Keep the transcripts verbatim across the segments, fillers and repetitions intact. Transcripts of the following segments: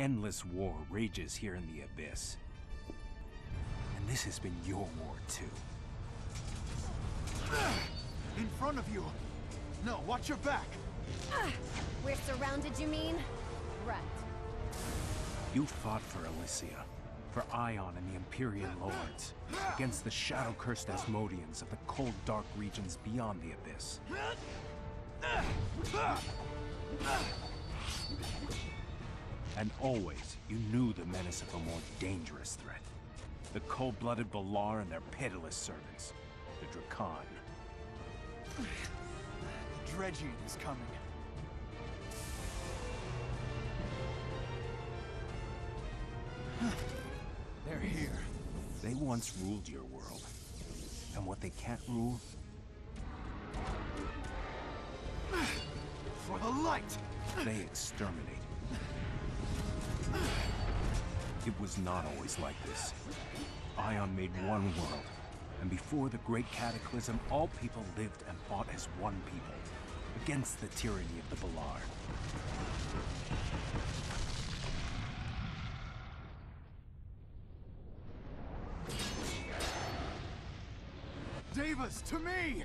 endless war rages here in the Abyss. And this has been your war, too. In front of you! No, watch your back! We're surrounded, you mean? Right. You fought for Elysia, for Ion and the Empyrean Lords, against the shadow-cursed Asmodians of the cold, dark regions beyond the Abyss. And always, you knew the menace of a more dangerous threat. The cold-blooded Balar and their pitiless servants, the Drakan. The Dredgion is coming. They're here. They once ruled your world. And what they can't rule? For the light! They exterminate. It was not always like this. Ion made one world, and before the Great Cataclysm, all people lived and fought as one people, against the tyranny of the Balar. Davis, to me!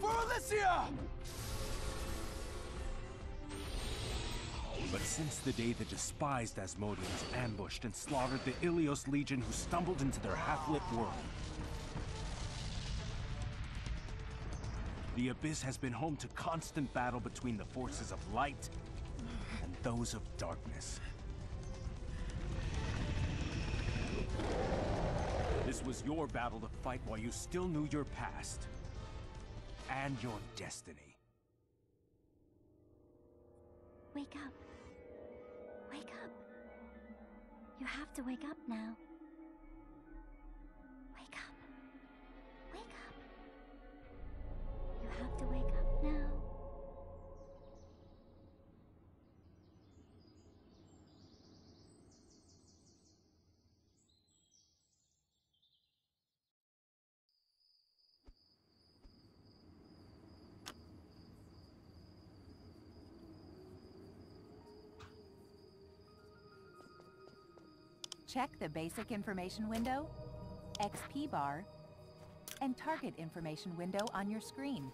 For Elysia! But since the day the despised Asmodians ambushed and slaughtered the Ilios Legion who stumbled into their half-lit world, the Abyss has been home to constant battle between the forces of light and those of darkness. This was your battle to fight while you still knew your past and your destiny. Wake up. Wake up. You have to wake up now. Wake up. Wake up. You have to wake up now. Check the basic information window, X P bar, and target information window on your screen.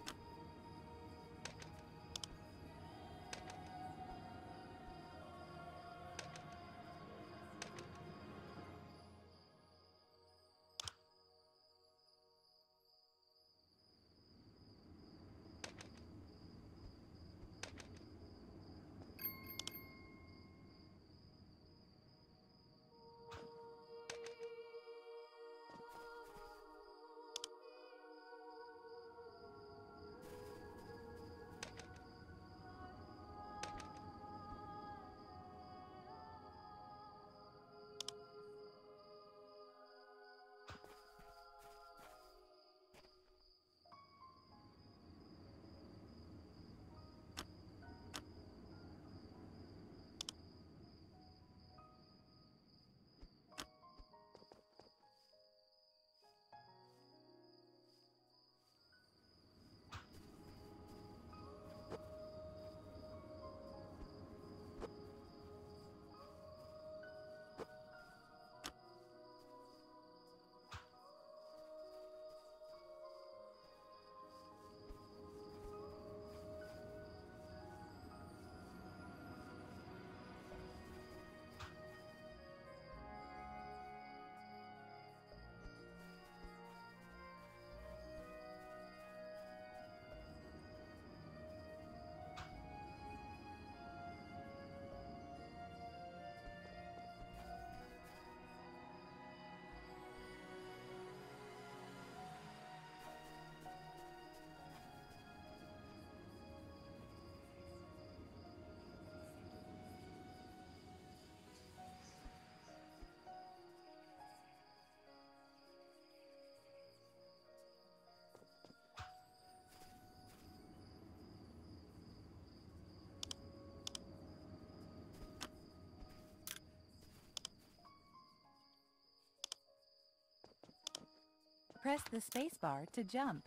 Press the spacebar to jump.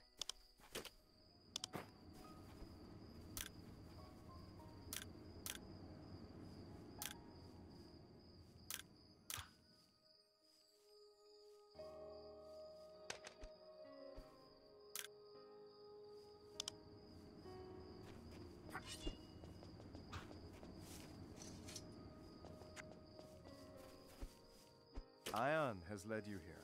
Ion has led you here.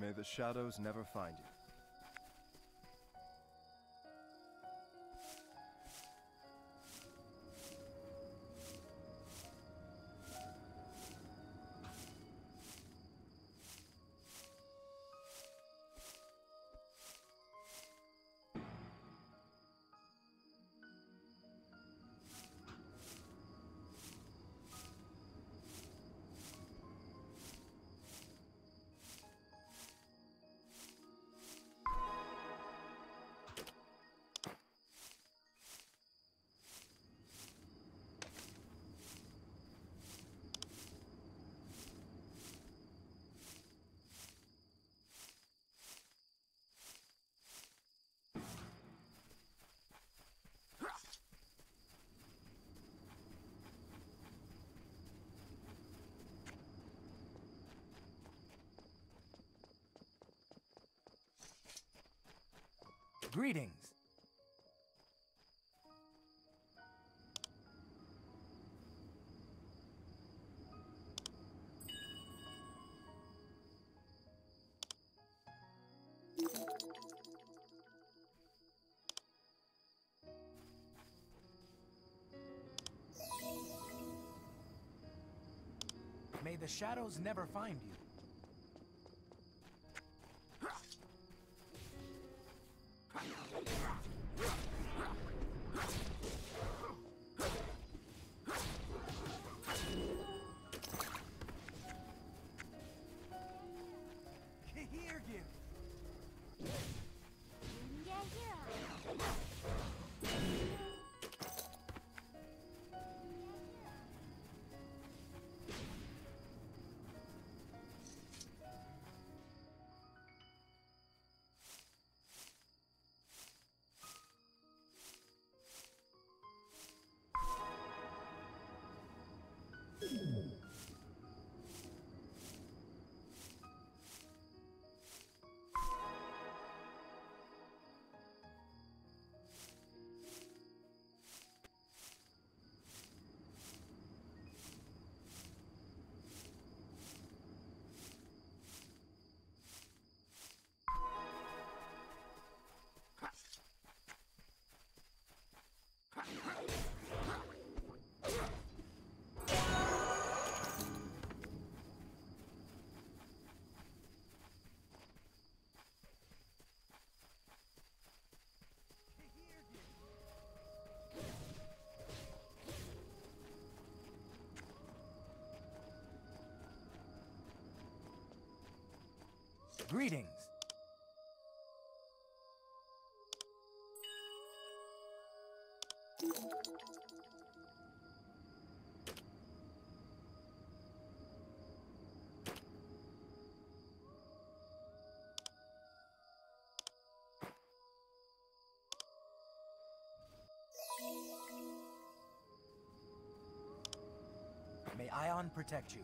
May the shadows never find you. Greetings. May the shadows never find you. Greetings. May Ion protect you.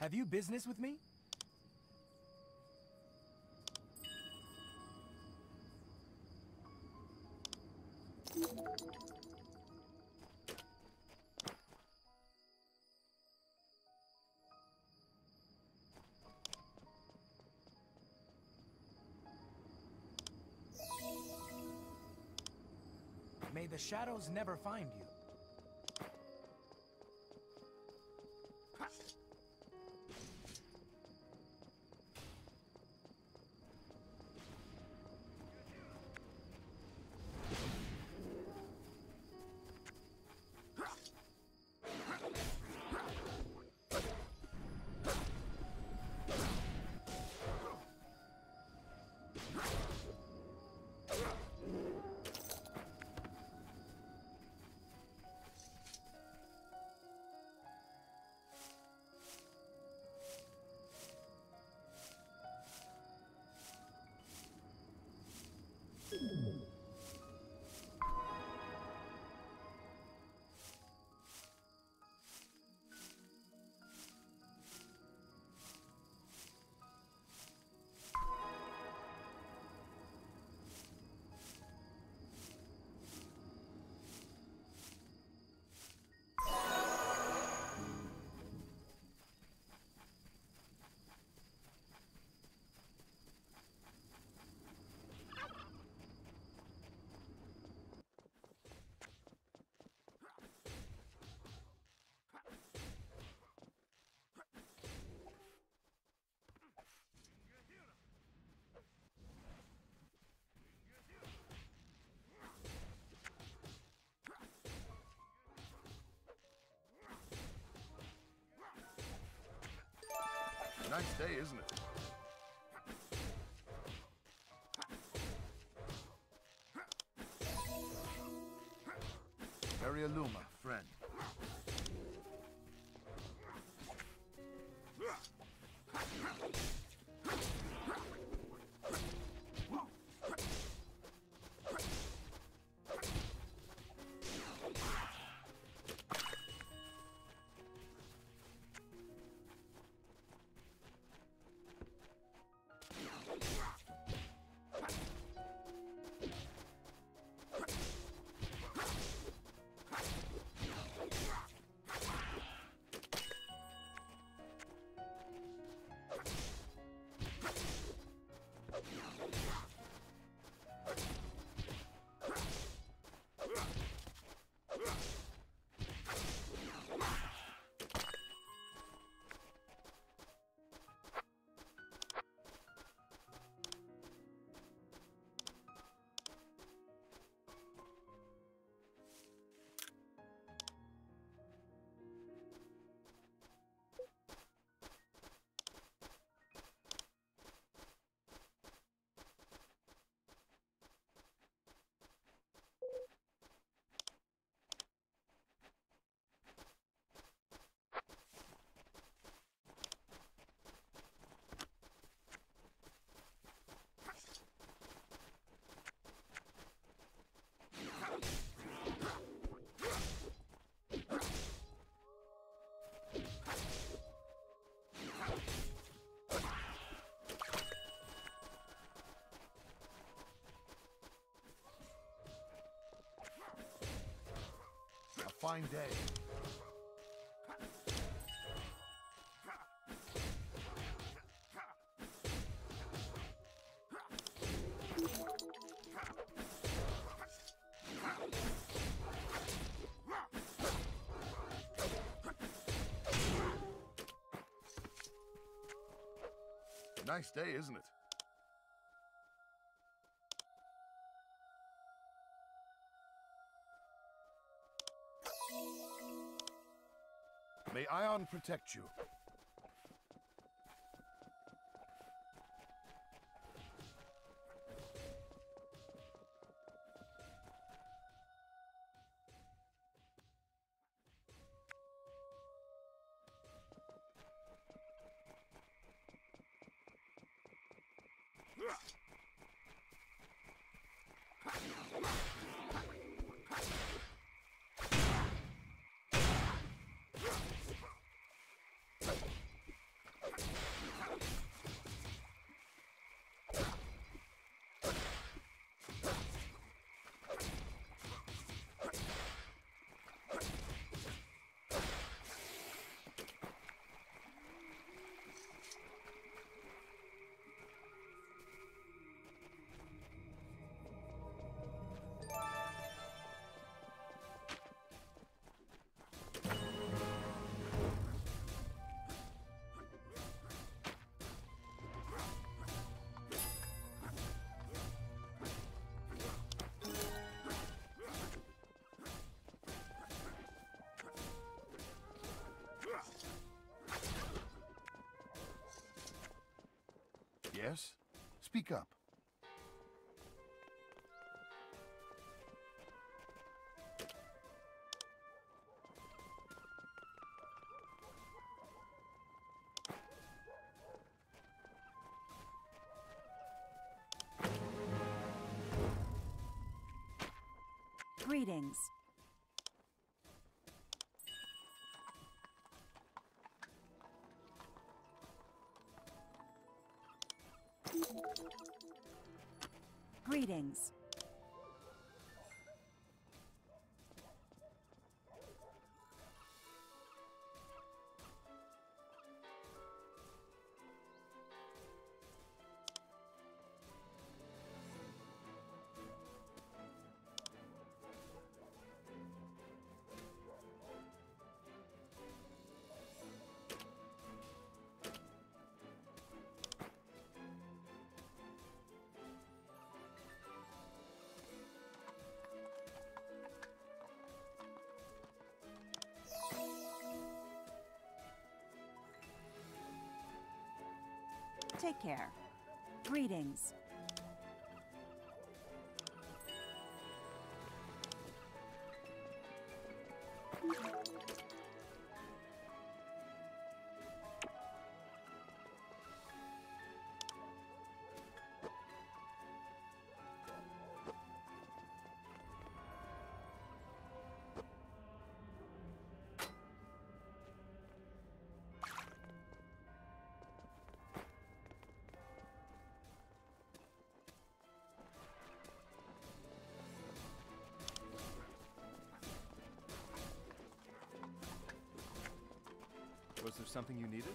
Have you business with me? May the shadows never find you. Nice day, isn't it? Aria Iluma, friend. Fine day. Nice day, isn't it? May Ion protect you. Yes? Speak up. Greetings. Greetings. Take care. Greetings. Was there something you needed?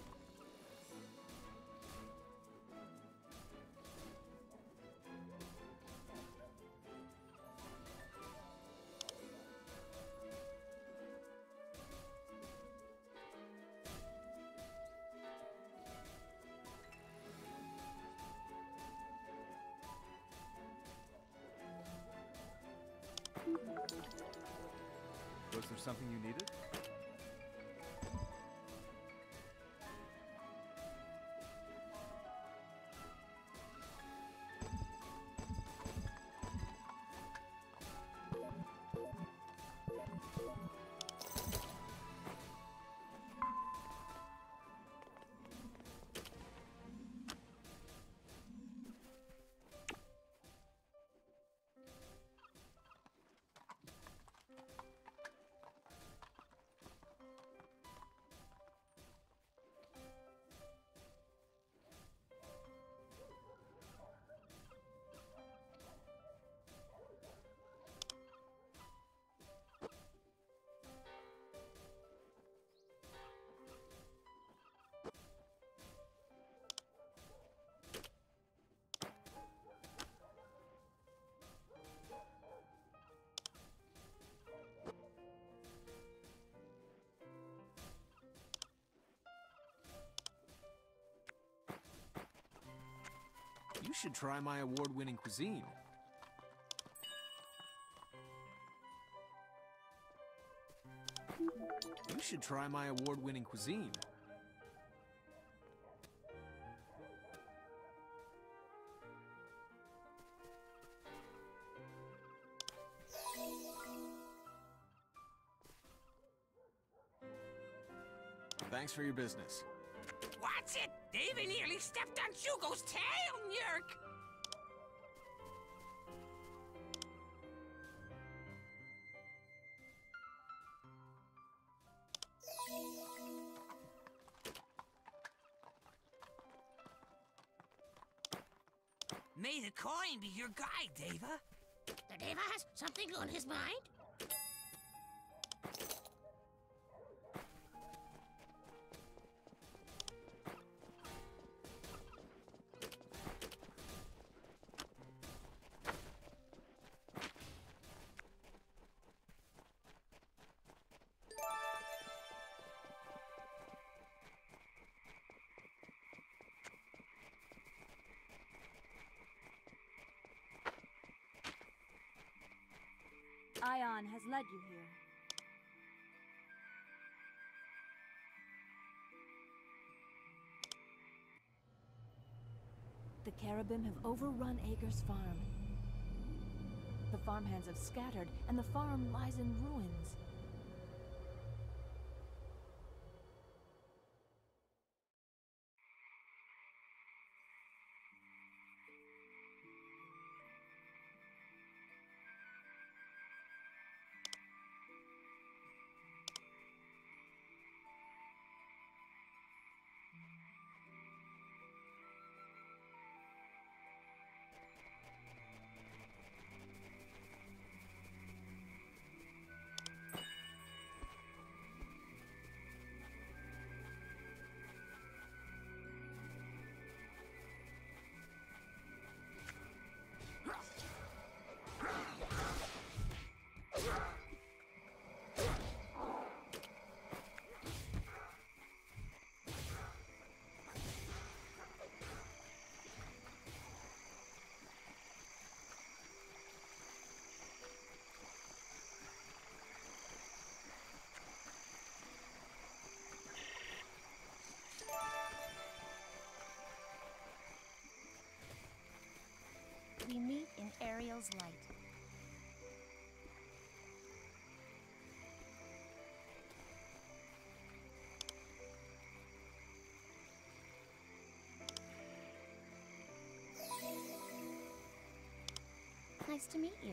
Was there something you needed? You should try my award-winning cuisine. You should try my award-winning cuisine. Thanks for your business. What's it? Daeva nearly stepped on Shugo's tail, Nerk! May the coin be your guide, Daeva. The Daeva has something on his mind? Ion has led you here. Carabim have overrun Acre's farm. The farmhands have scattered, and the farm lies in ruins. We meet in Ariel's light. Nice to meet you.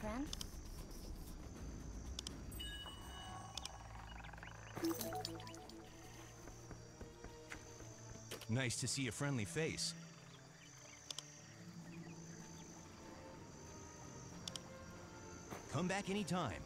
friend. Nice to see a friendly face. Come back anytime.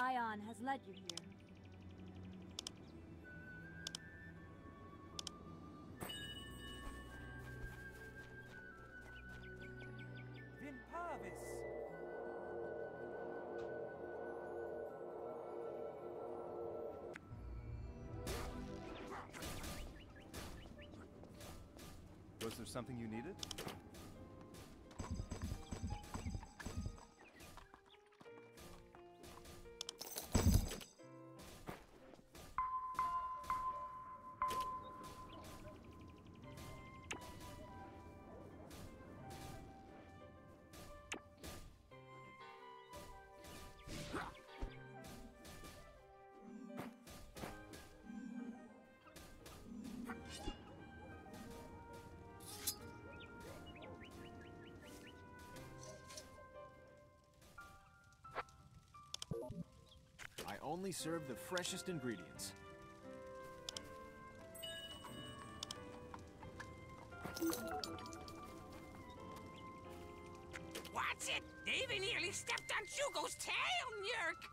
Ion has led you here. Was there something you needed? Only serve the freshest ingredients. What's it? Daeva nearly stepped on Shugo's tail, Nerk!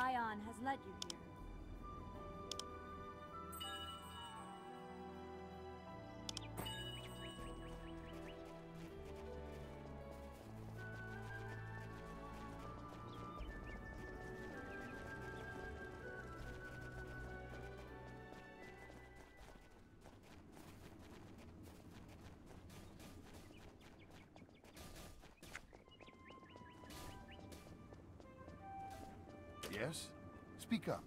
Ion has led you here. Yes? Speak up.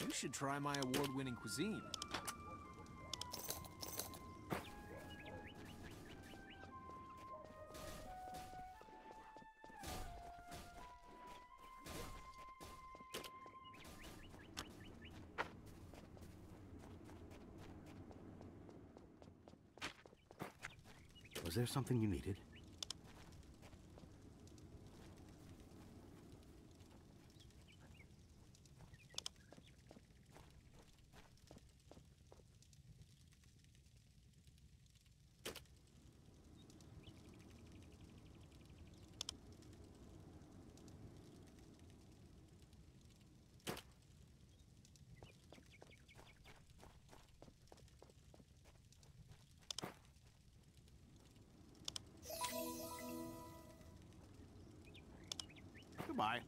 You should try my award-winning cuisine. Was there something you needed? Goodbye.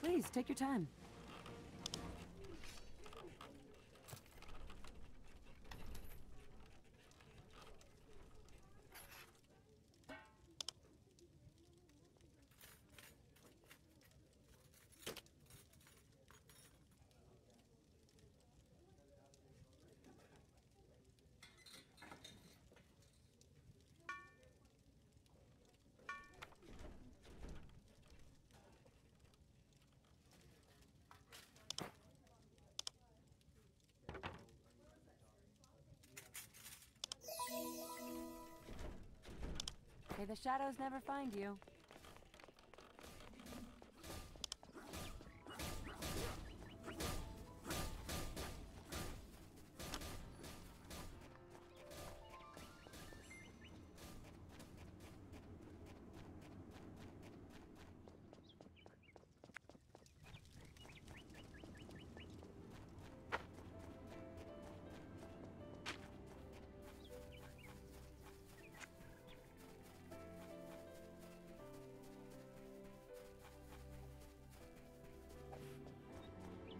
Please, take your time. May the shadows never find you.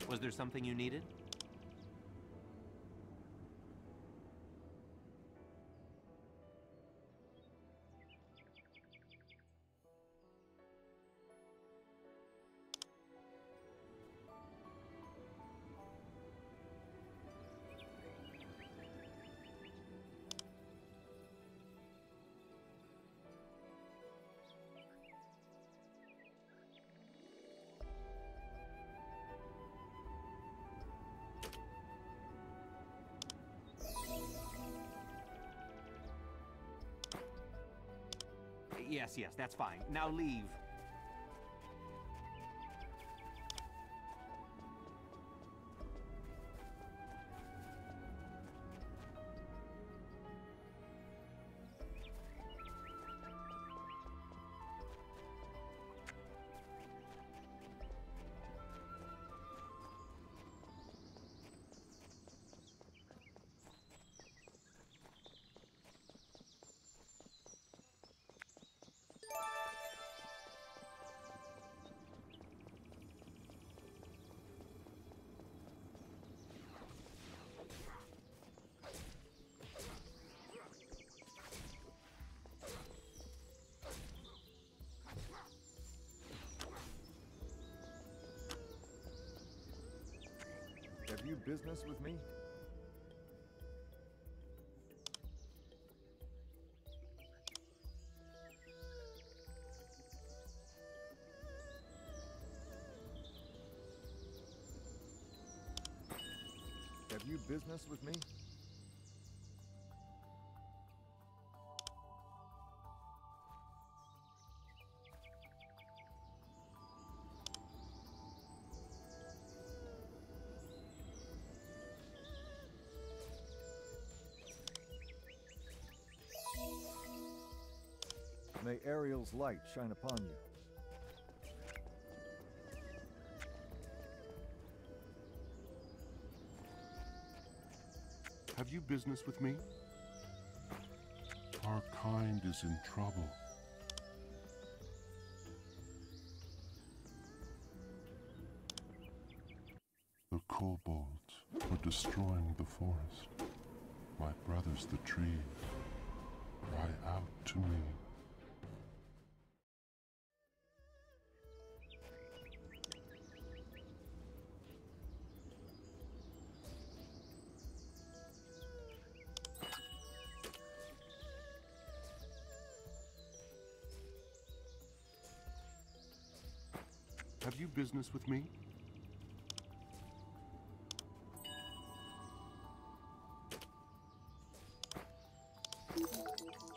Was there something you needed? Yes, yes, that's fine. Now leave. Have you business with me? Have you business with me? May Ariel's light shine upon you. Have you business with me? Our kind is in trouble. The kobolds are destroying the forest. My brothers, the trees, cry out to me. Have you business with me?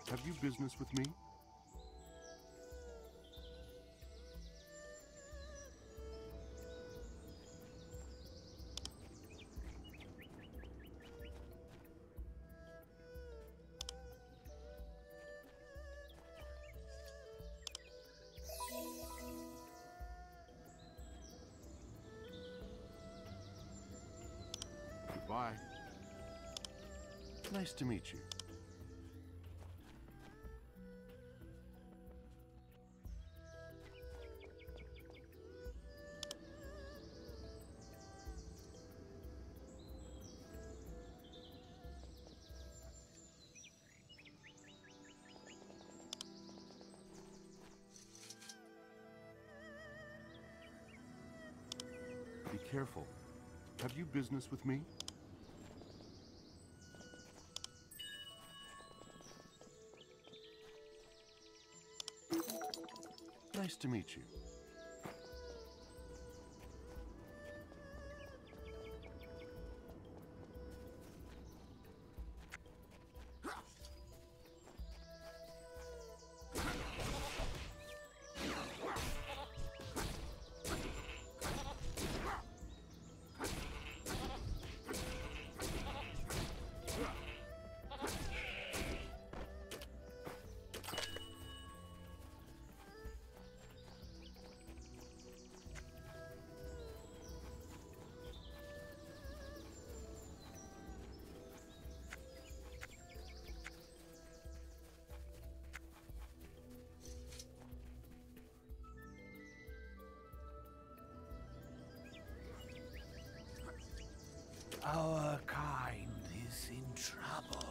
Have you business with me? Bye. Nice to meet you. Be careful. Have you business with me? Nice to meet you. Our kind is in trouble.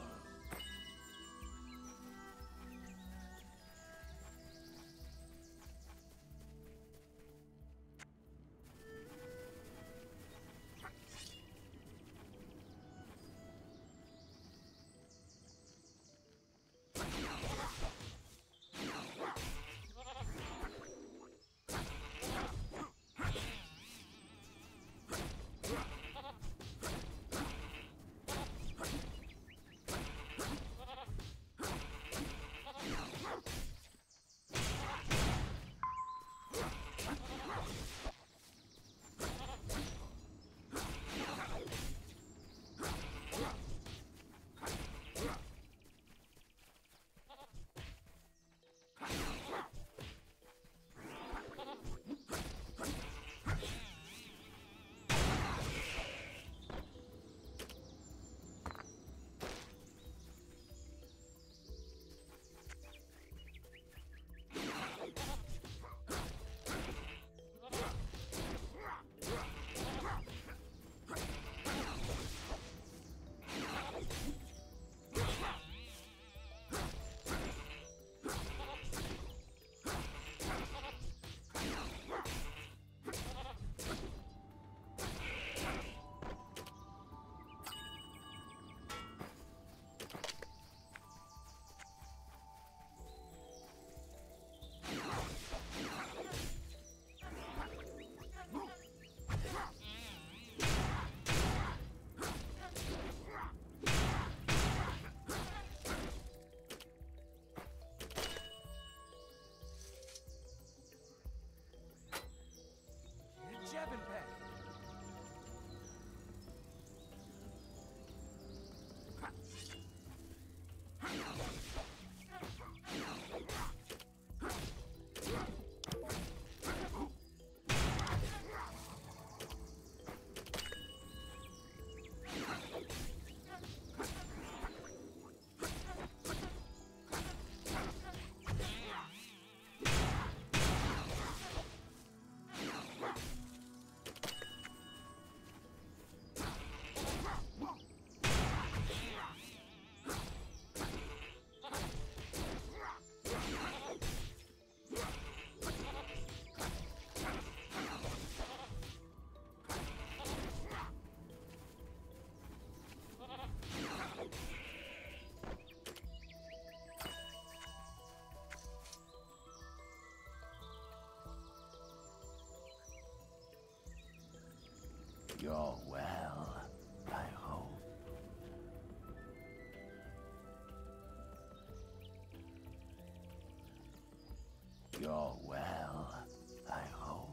You're well, I hope. You're well, I hope.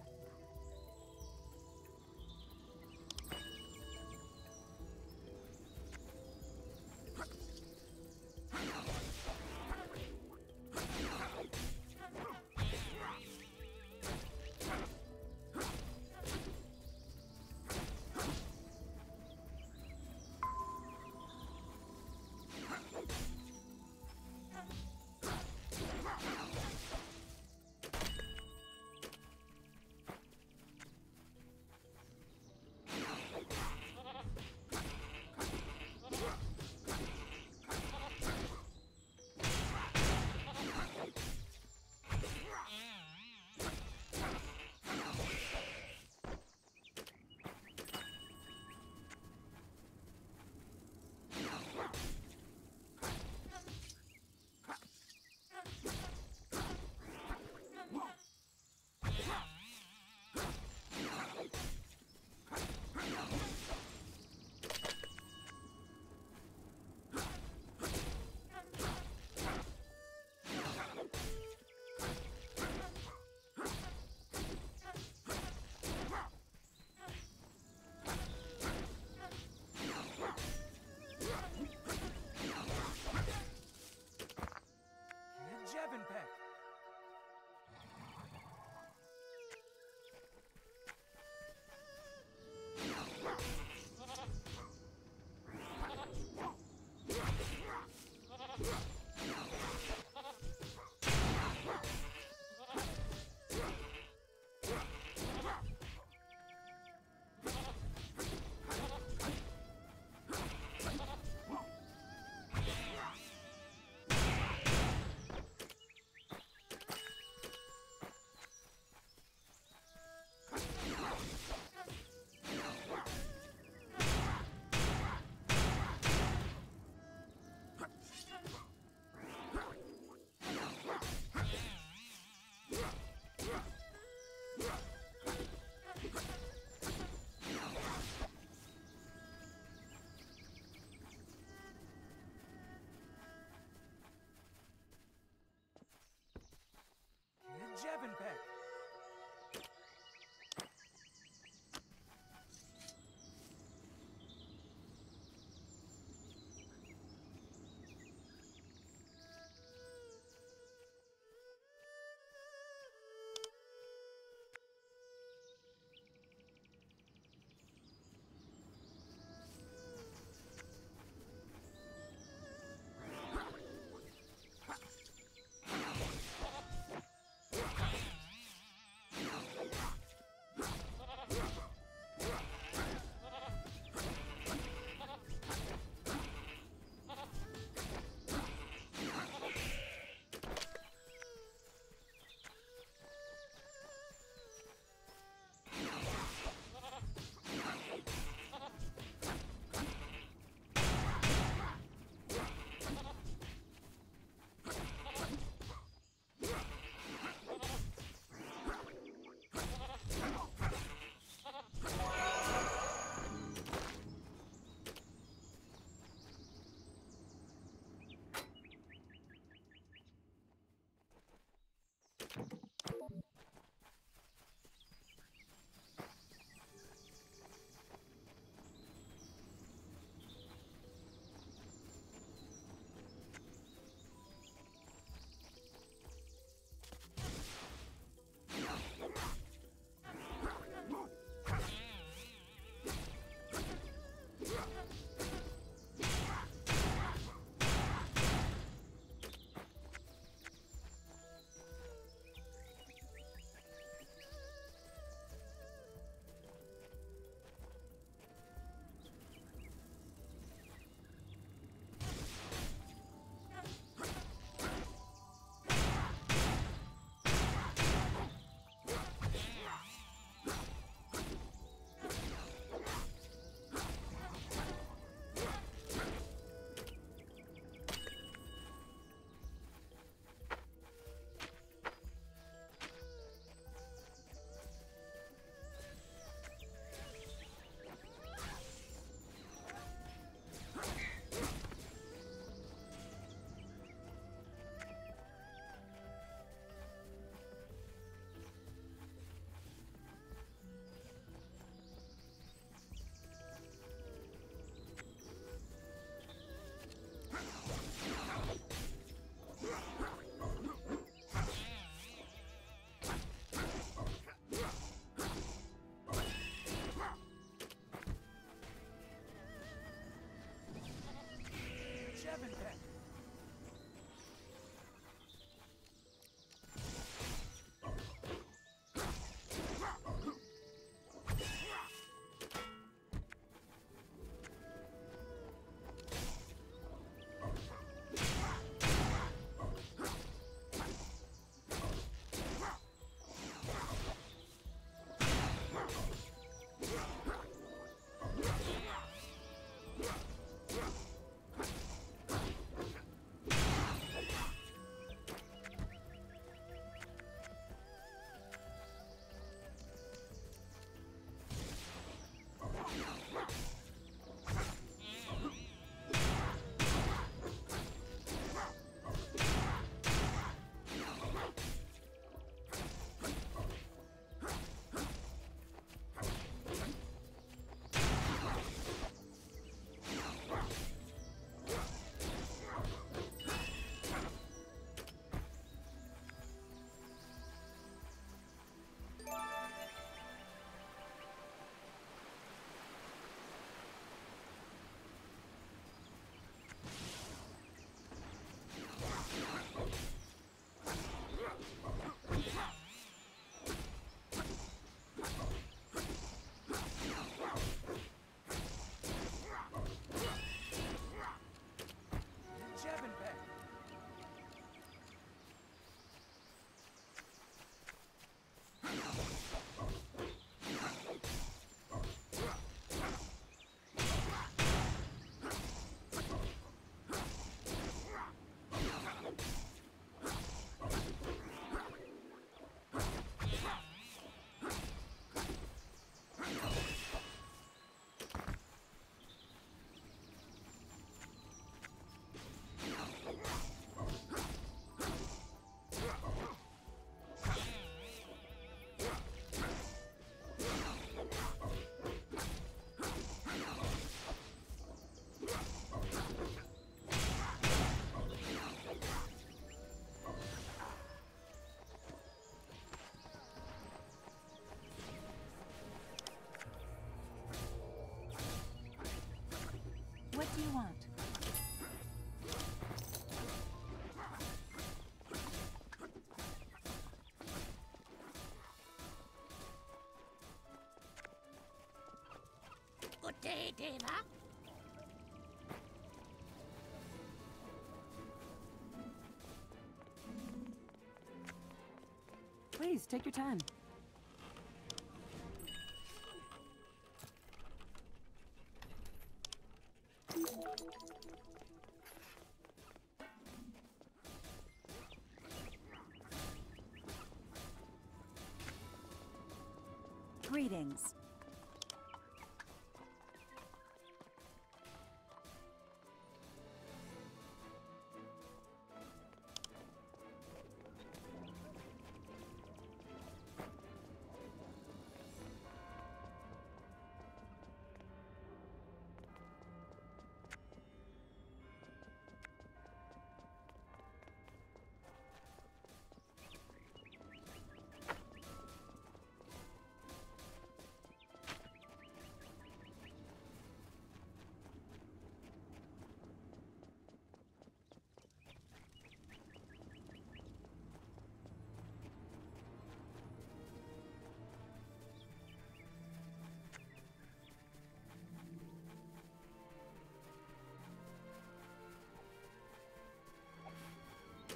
you want. Good day, Daeva. Please, take your time. Greetings.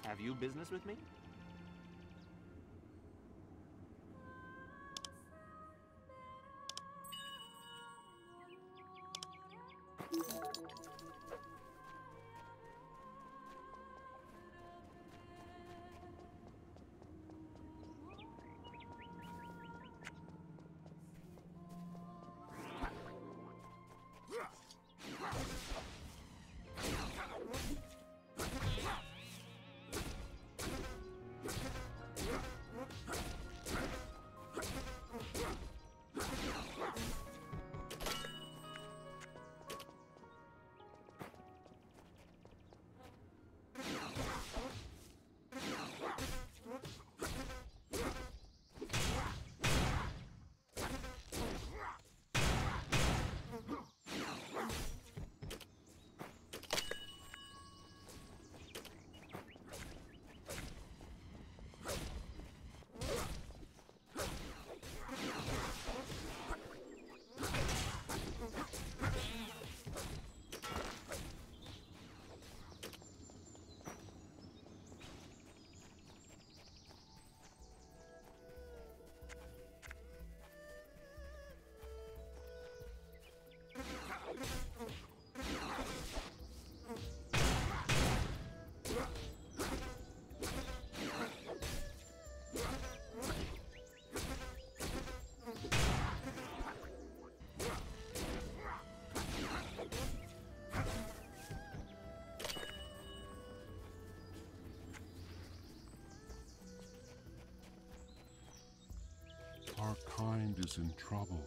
Have you business with me? Our kind is in trouble.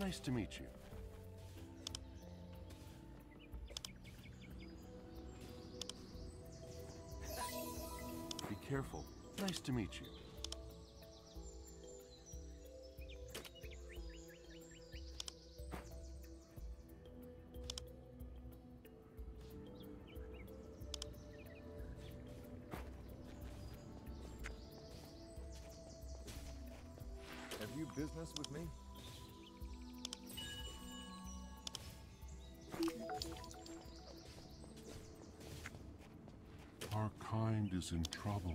Nice to meet you. Be careful. Nice to meet you. Have you business with me? Our kind is in trouble.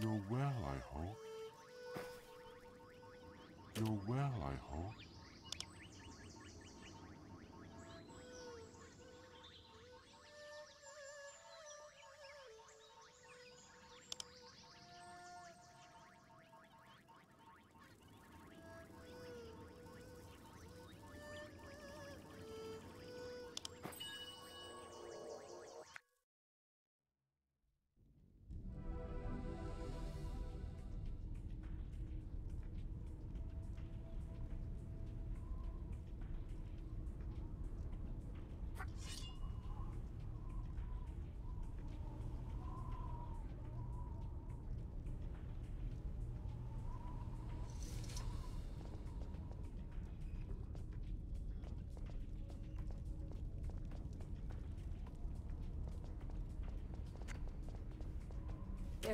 You're well, I hope. You're well, I hope.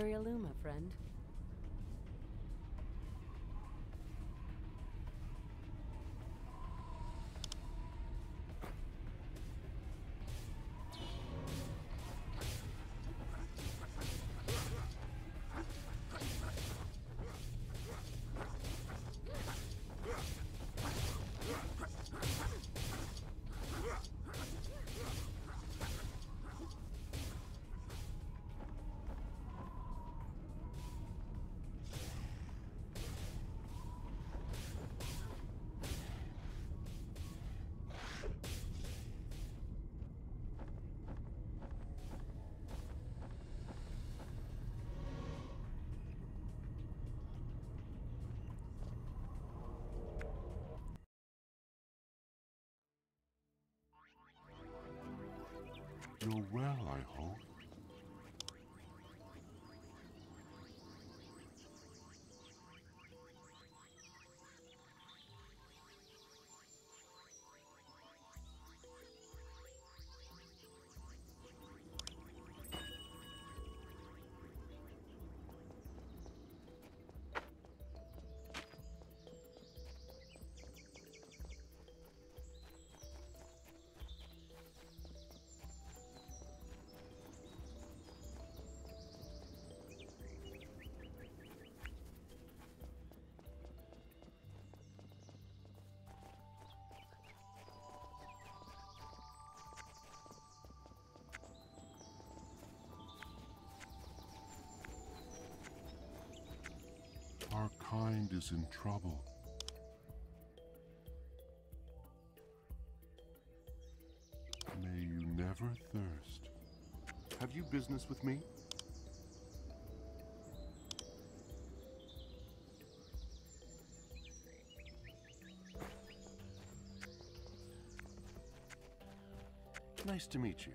Aria Iluma, friend. You're well, I hope. Our kind is in trouble. May you never thirst. Have you business with me? Nice to meet you.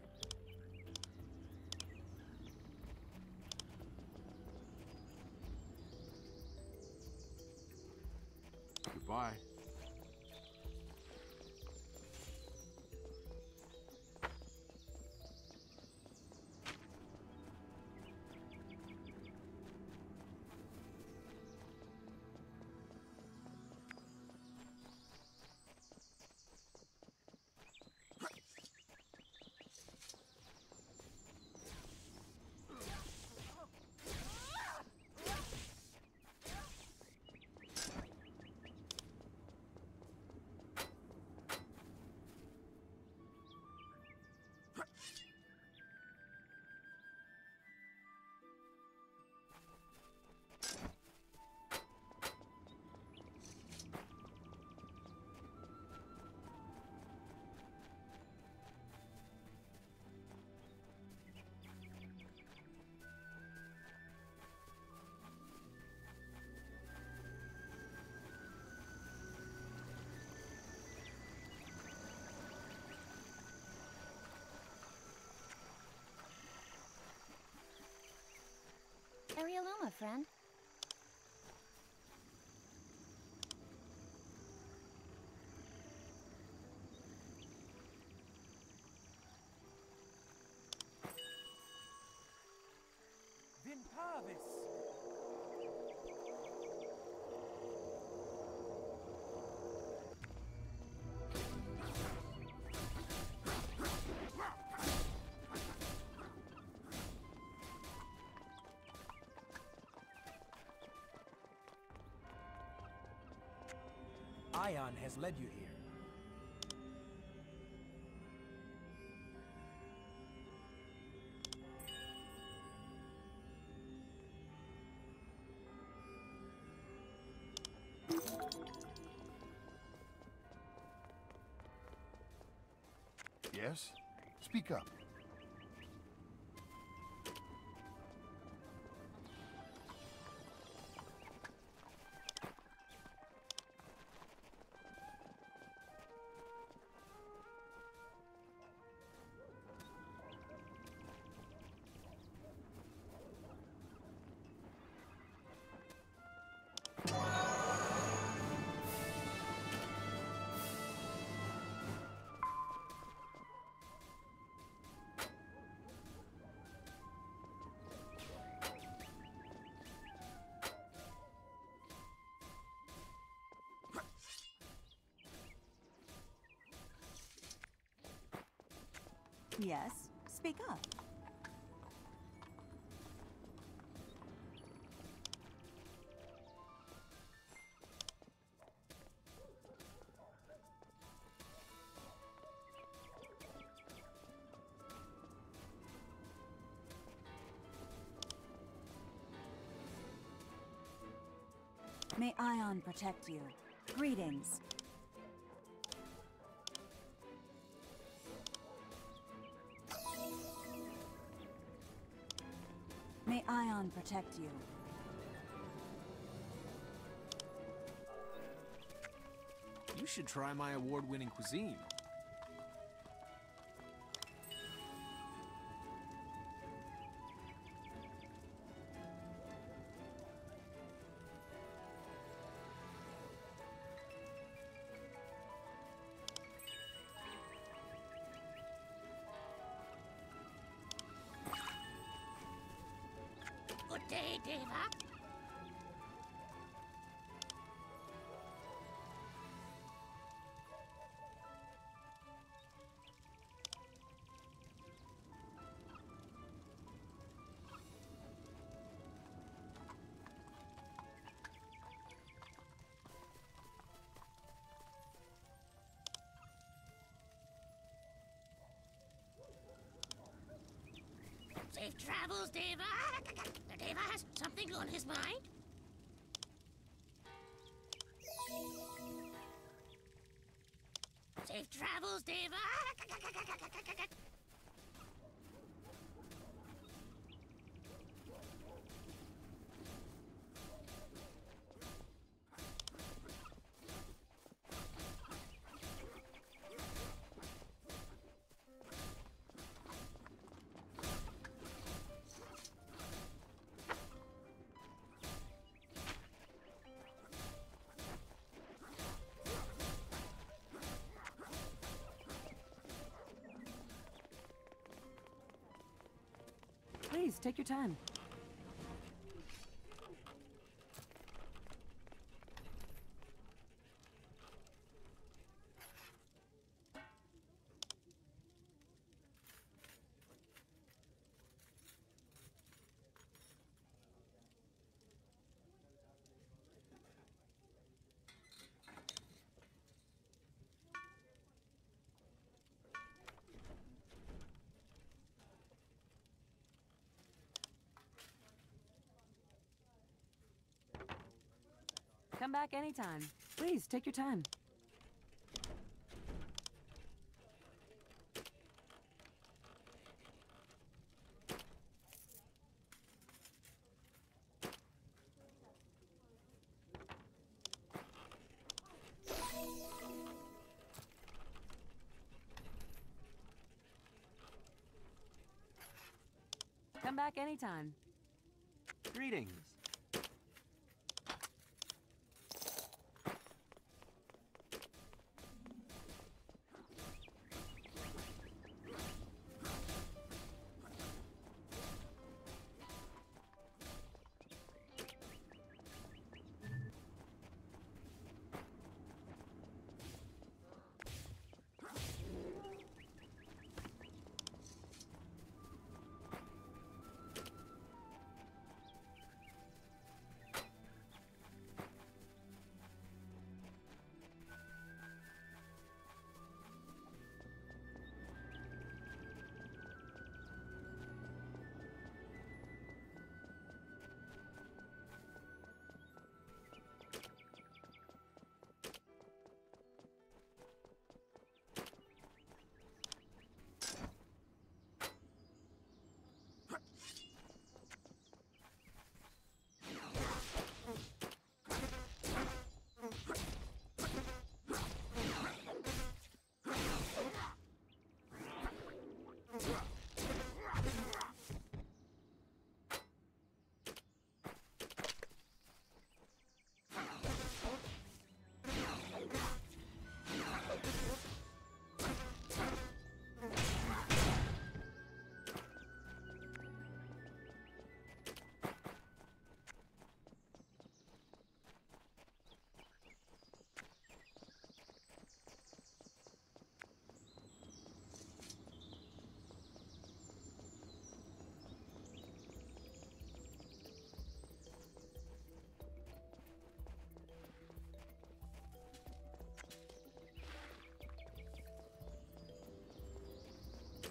Bye. Aria Iluma, friend. Ion has led you here. Yes? Speak up. Yes, speak up. May Ion protect you. Greetings. May Ion protect you. You should try my award-winning cuisine. Day, Daeva. Safe travels, Daeva. Daeva has something on his mind? Safe travels, Daeva! Please, take your time. Come back anytime. Please, take your time. Come back anytime. Greetings.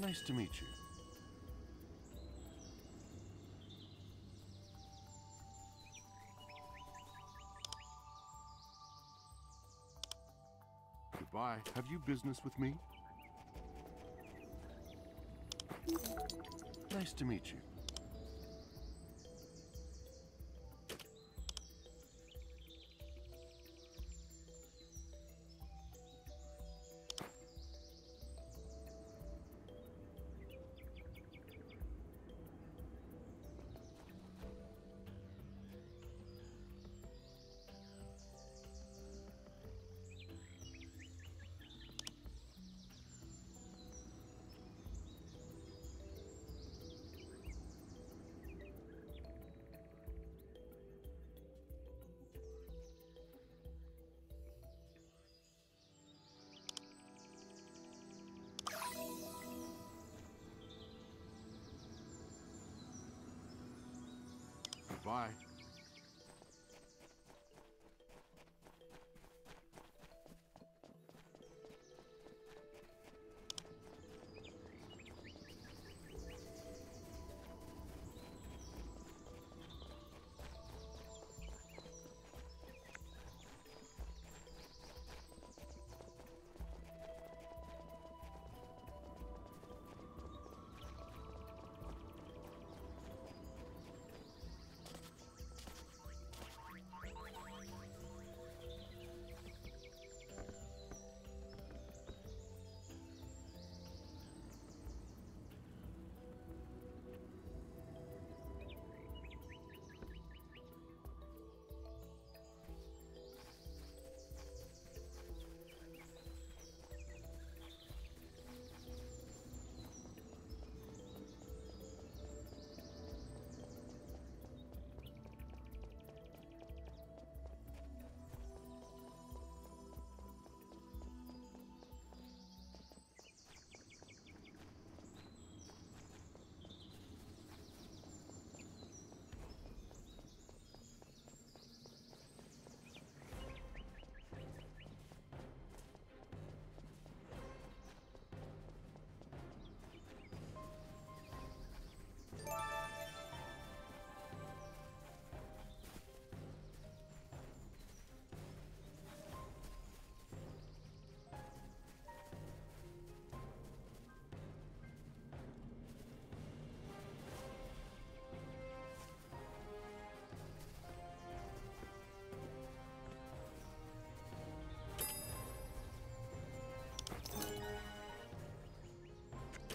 Nice to meet you. Goodbye. Have you business with me? Nice to meet you. Bye.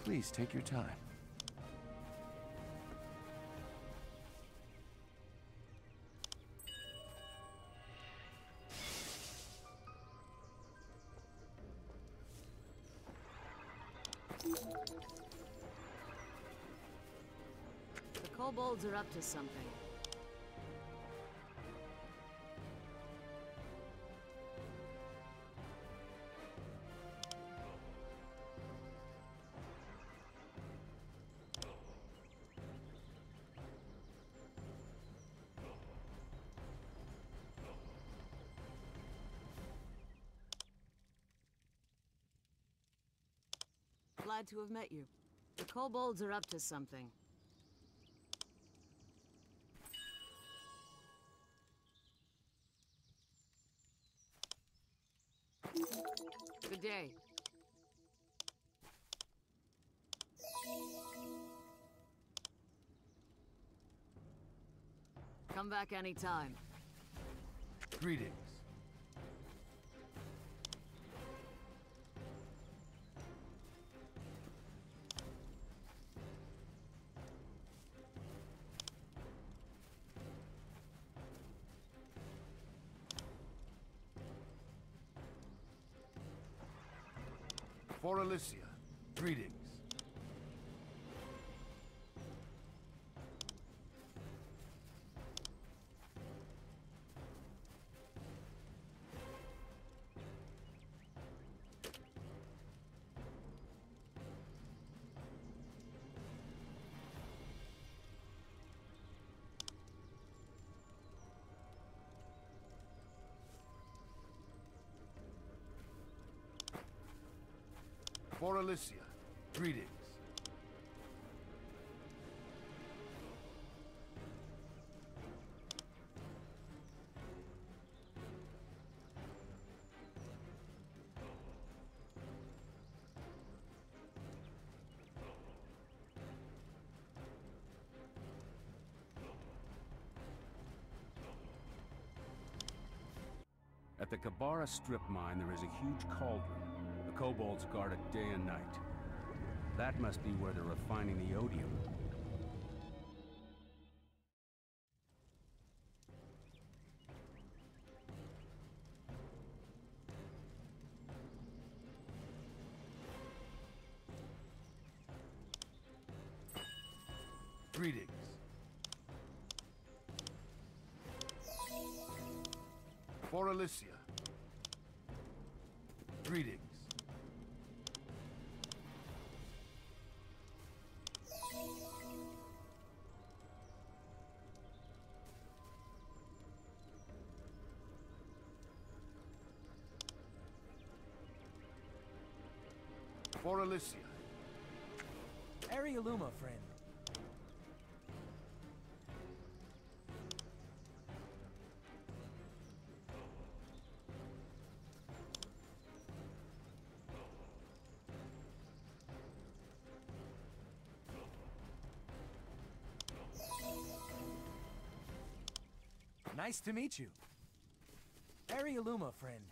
Please take your time. The kobolds are up to something. Glad to have met you. The kobolds are up to something. Good day. Come back anytime. Greetings. For Elysia, greetings. For Elysia, greetings. At the Kabarah Strip Mine, there is a huge cauldron. Kobolds guard it day and night. That must be where they're refining the odium. Greetings. For Elysia. Greetings. For Elysia. Aria Iluma, friend. Nice to meet you. Aria Iluma, friend.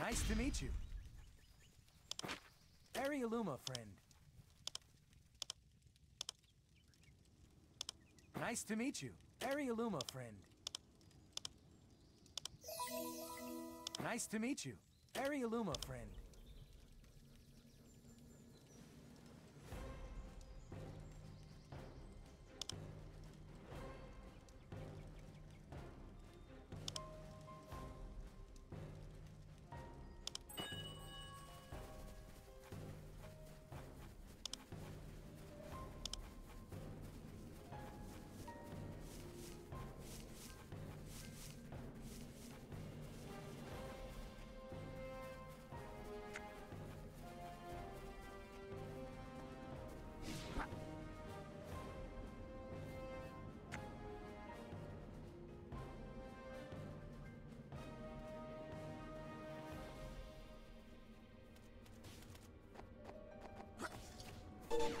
Nice to meet you. Aria Iluma, friend. Nice to meet you. Aria Iluma, friend. Nice to meet you. Aria Iluma, friend. Thank you.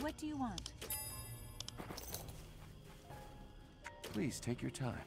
What do you want? Please take your time.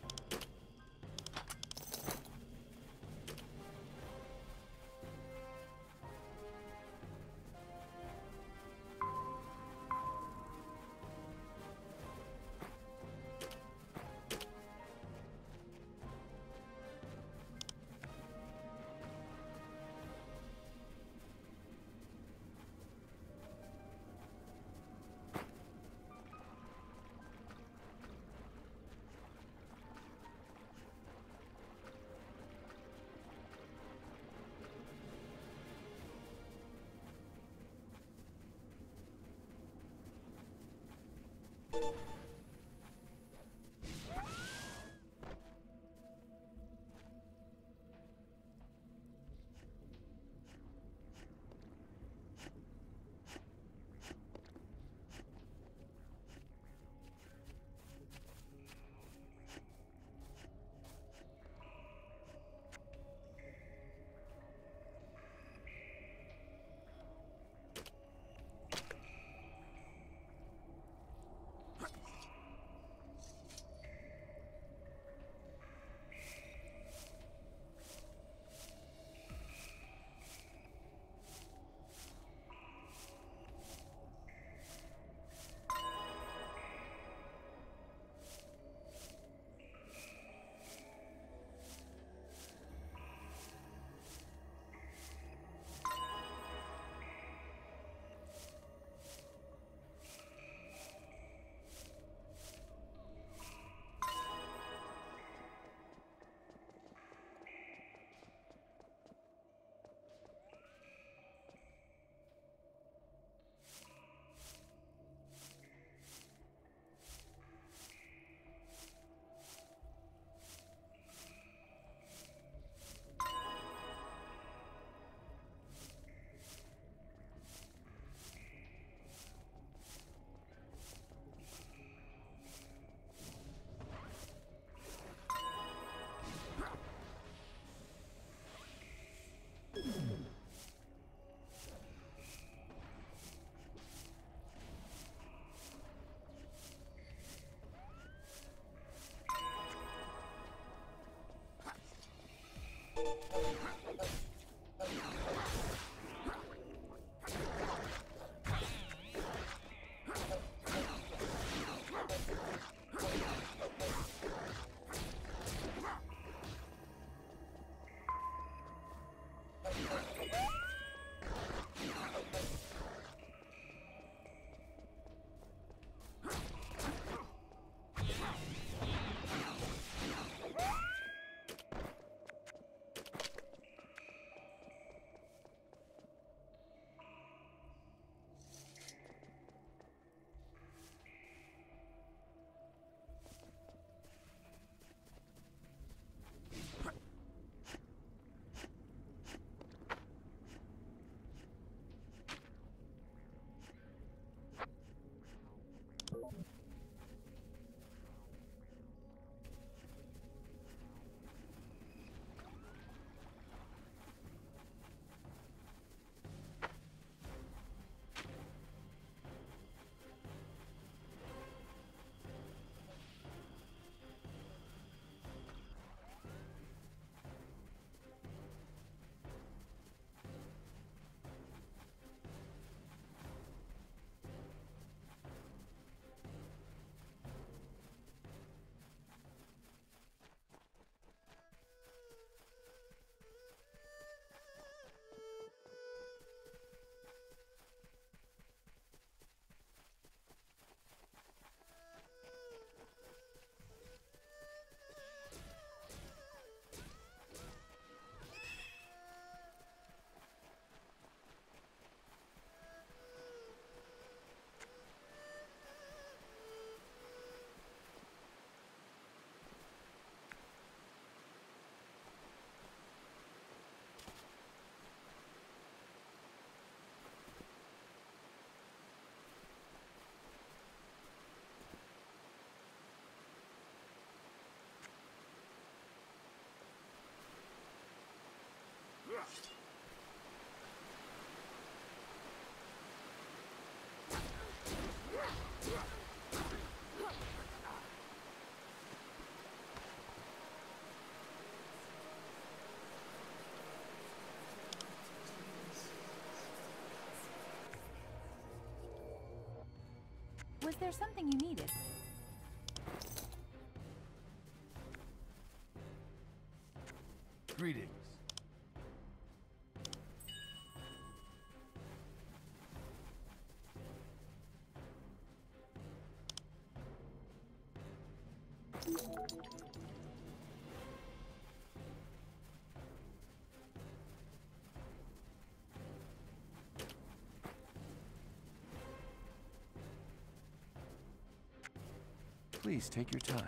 Was there something you needed? Greetings. Please take your time.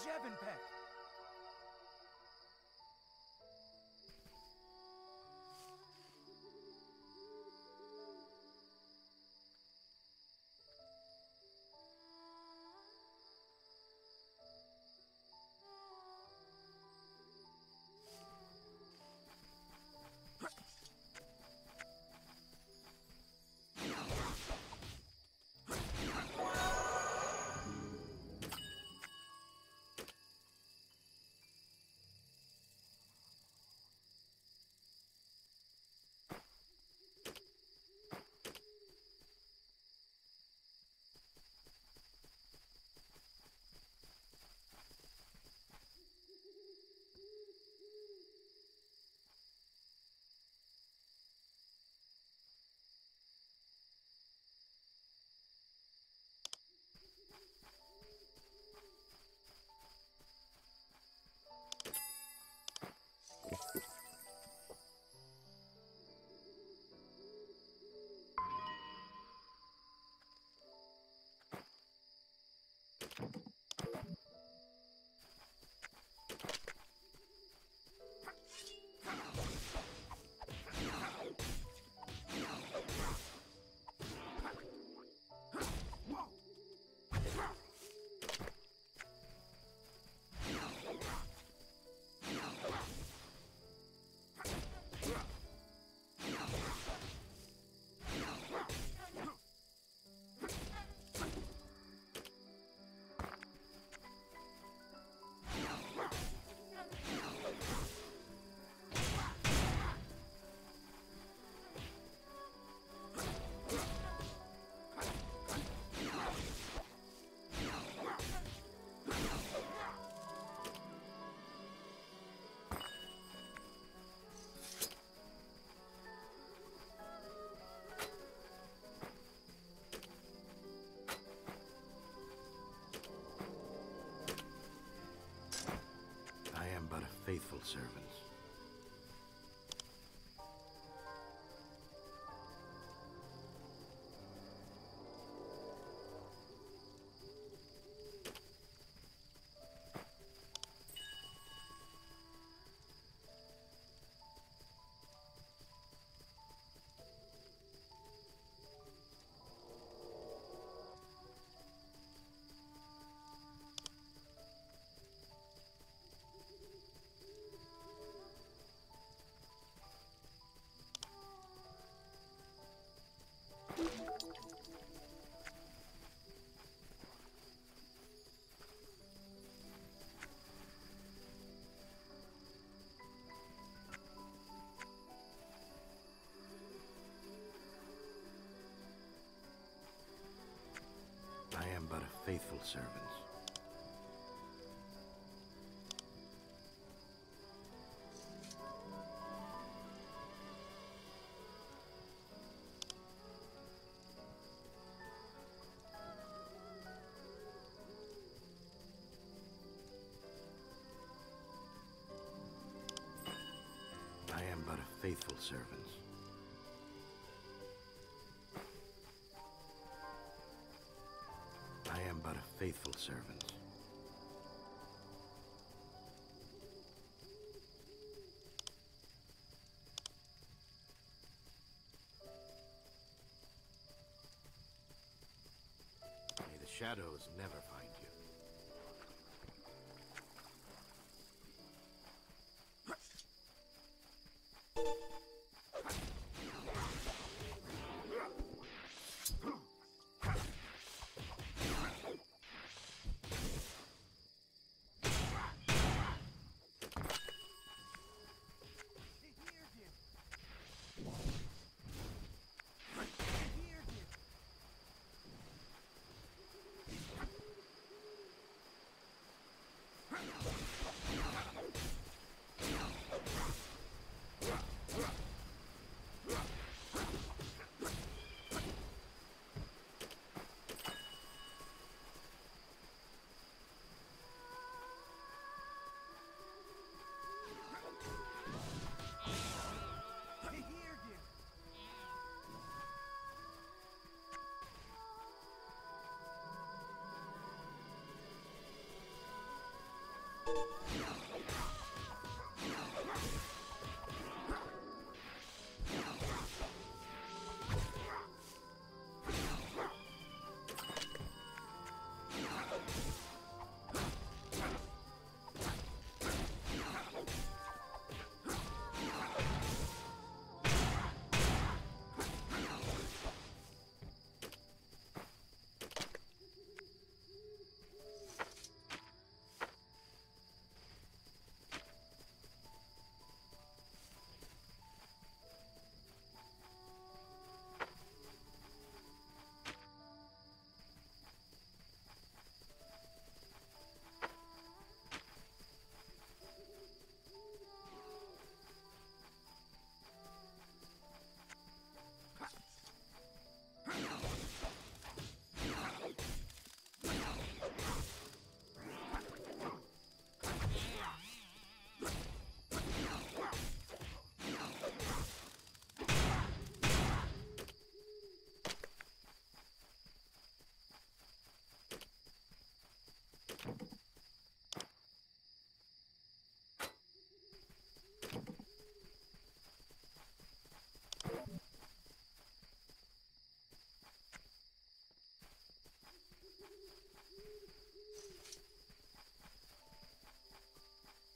Jevenpeck. Faithful servants. I am but a faithful servant. I am but a faithful servant. Faithful servants. May the shadows never find you.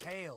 tail.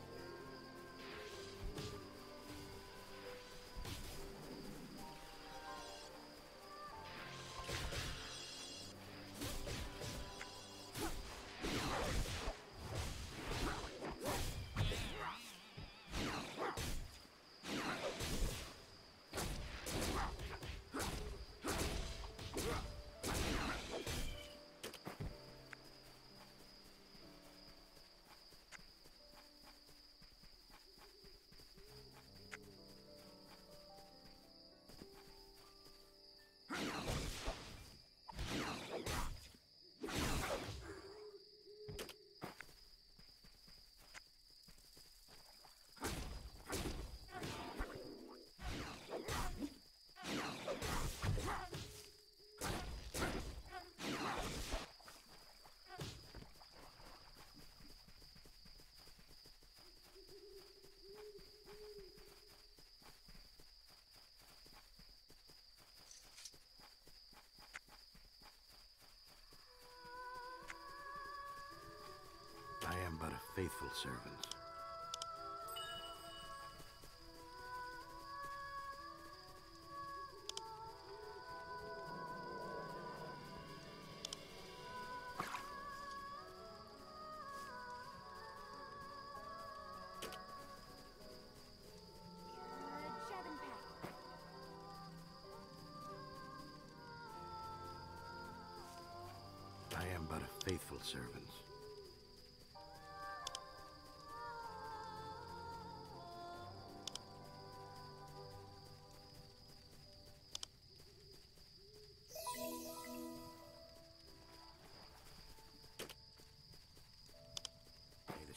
But a faithful servant. I am but a faithful servant.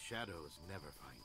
Shadows never find you.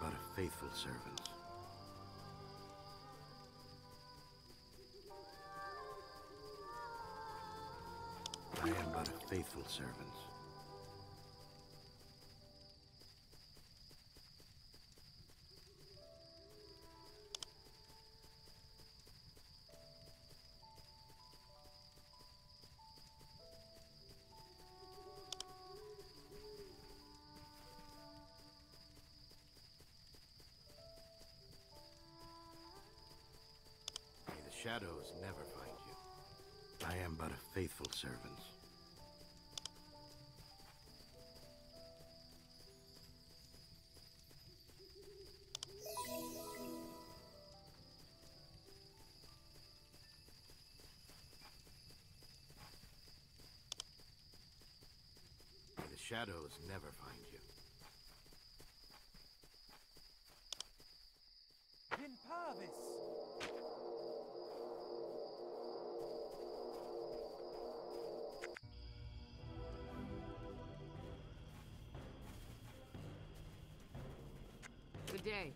But a faithful servant. I am but a faithful servant. Shadows never find you. I am but a faithful servant. The shadows never find you. In Parvis! Day.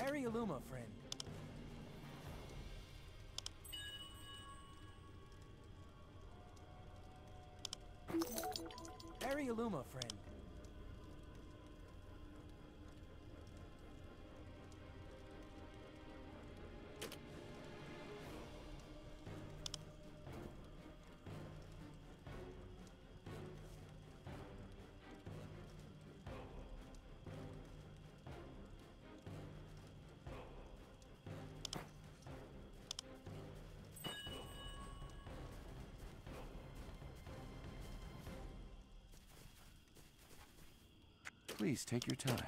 Aria Iluma, friend. Aria Iluma, friend. Please take your time.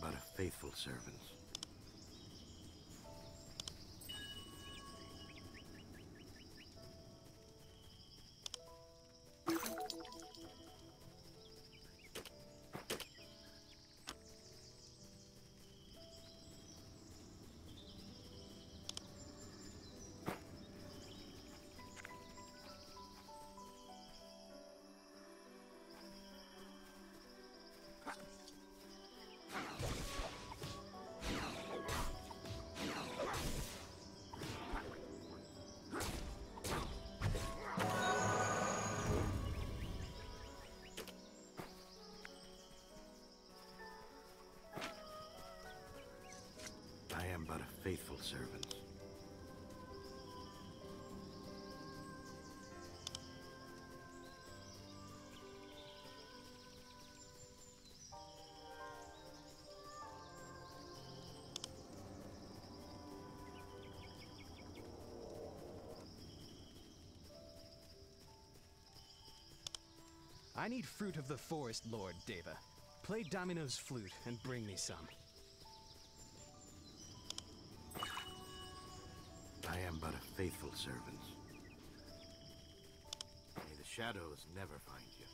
but a faithful servant. But a faithful servant. I need fruit of the forest, Lord Daeva. Play Domino's flute and bring me some. But a faithful servant. May the shadows never find you.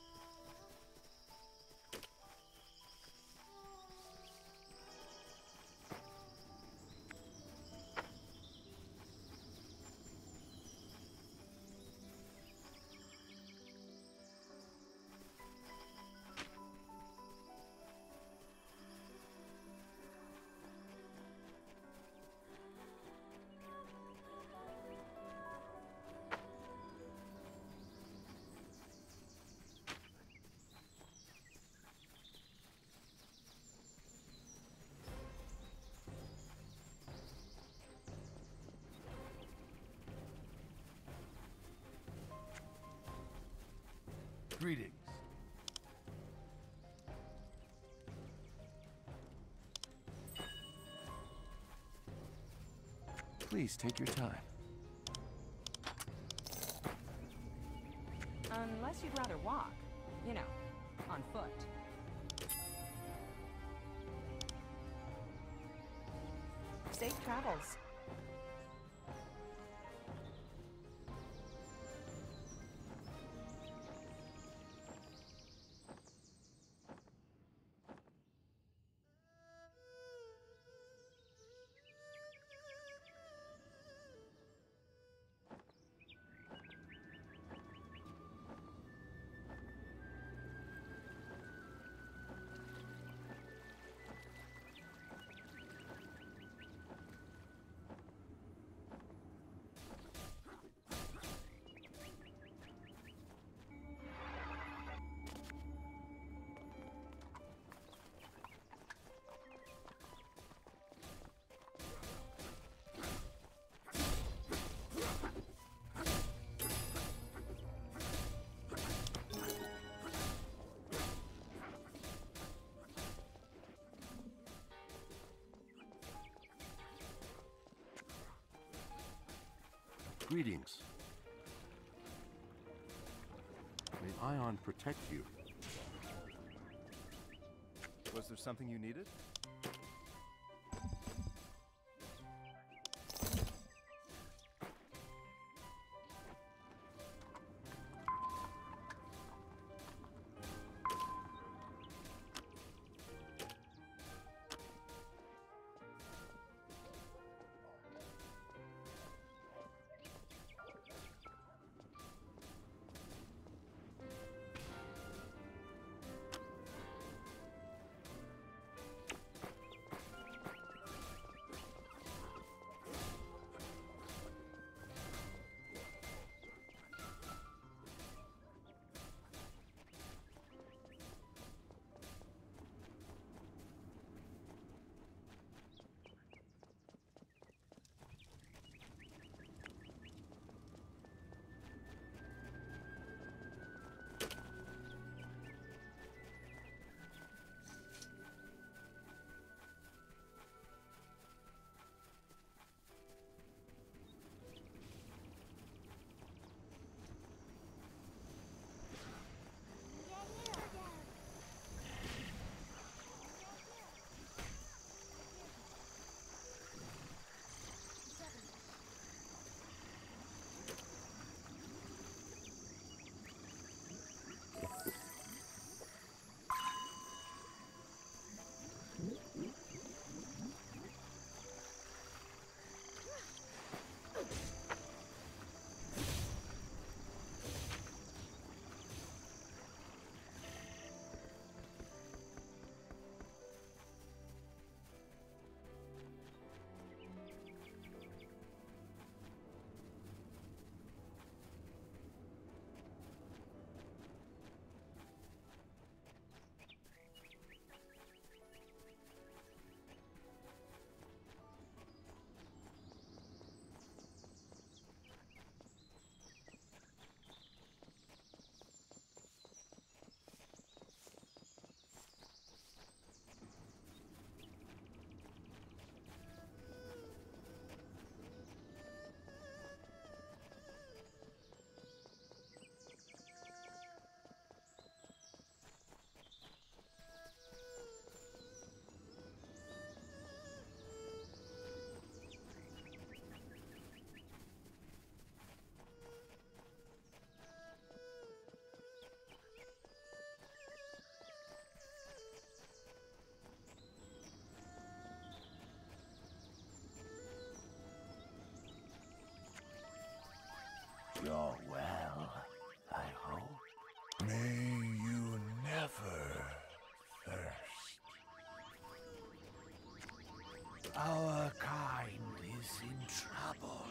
Greetings. Please take your time. Unless you'd rather walk, you know, on foot. Safe travels. Greetings. May Ion protect you. Was there something you needed? You're well, I hope. May you never thirst. Our kind is in trouble.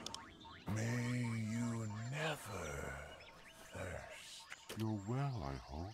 May you never thirst. You're well, I hope.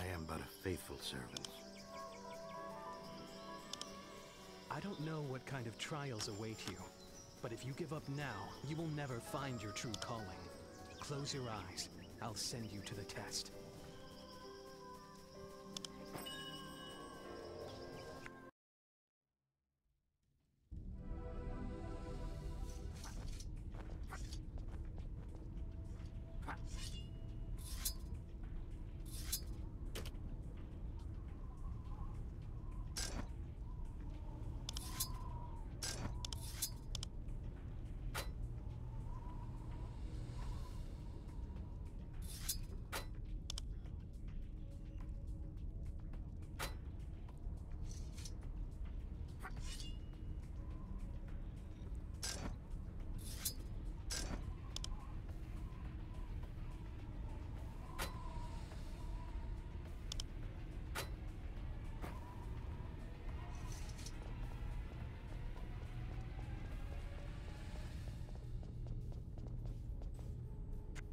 I am but a faithful servant. I don't know what kind of trials await you, but if you give up now, you will never find your true calling. Close your eyes. I'll send you to the test.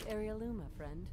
Aria Iluma, friend.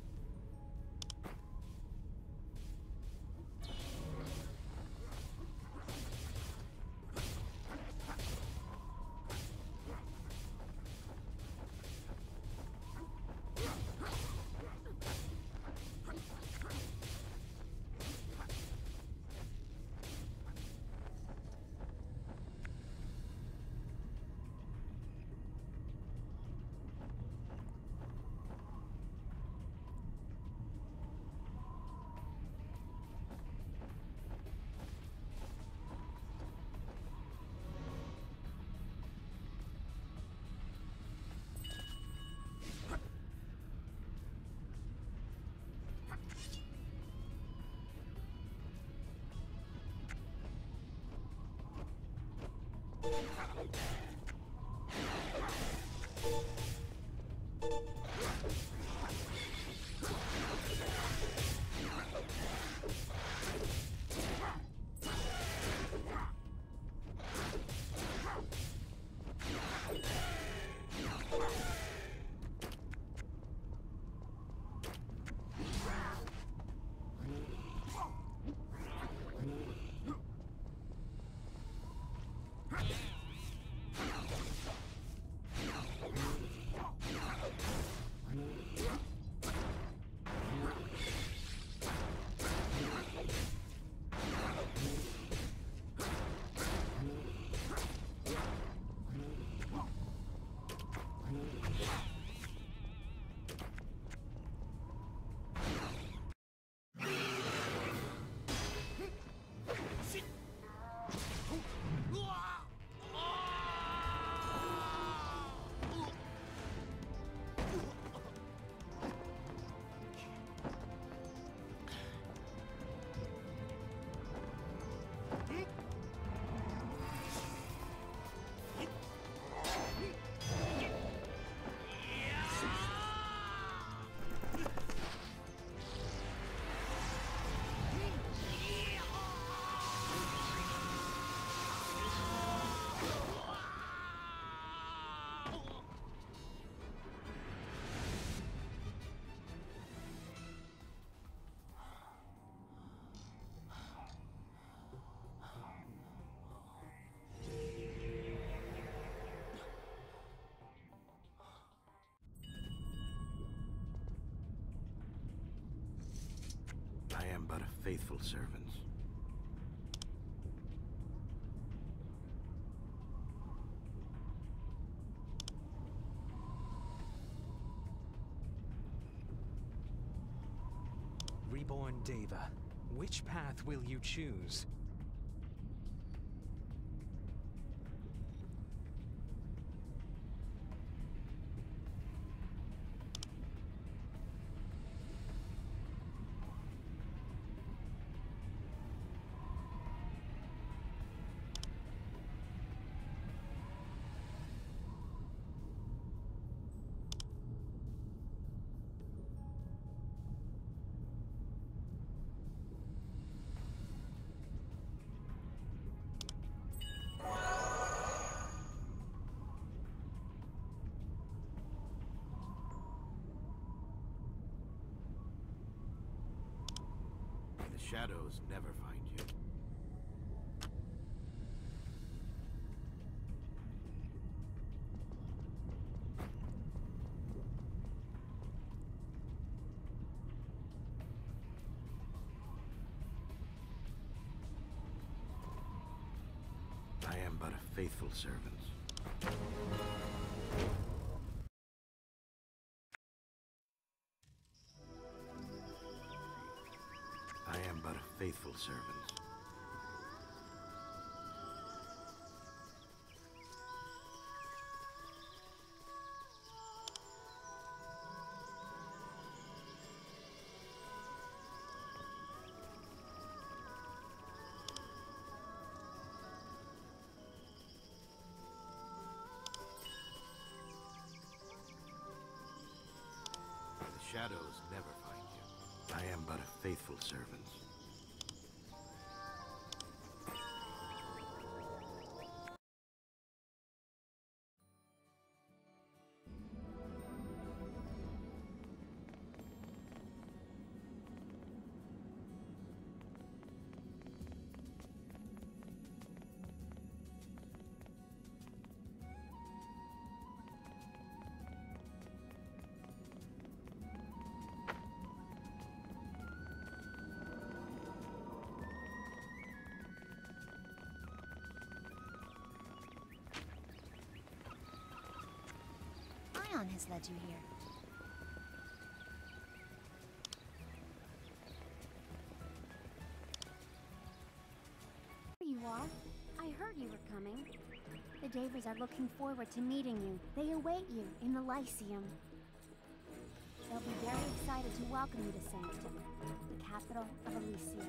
about a faithful servant. Reborn Daeva, which path will you choose? Shadows never find you. I am but a faithful servant. Faithful servants. The shadows never find you. I am but a faithful servant. Ion has led you here. Here you are. I heard you were coming. The Daevas are looking forward to meeting you. They await you in the Elysium. They'll be very excited to welcome you to Sanctum, the capital of Elysia.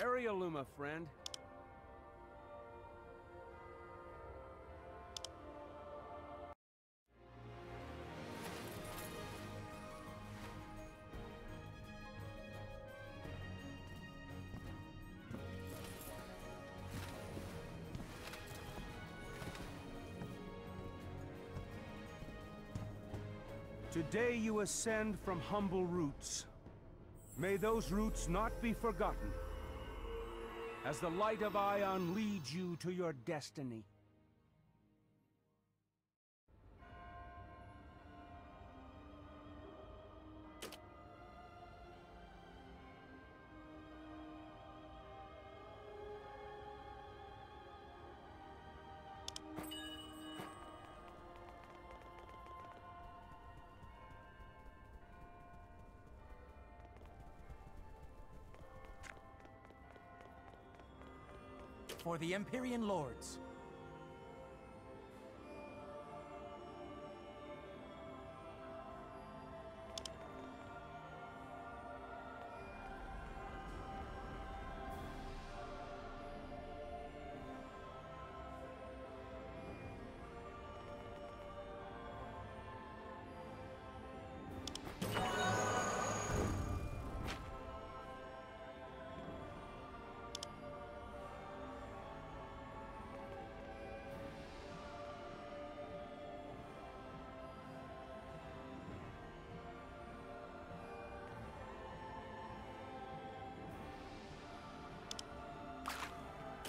Aria Iluma, friend. Today you ascend from humble roots. May those roots not be forgotten. As the light of Ion leads you to your destiny. before the Empyrean Lords.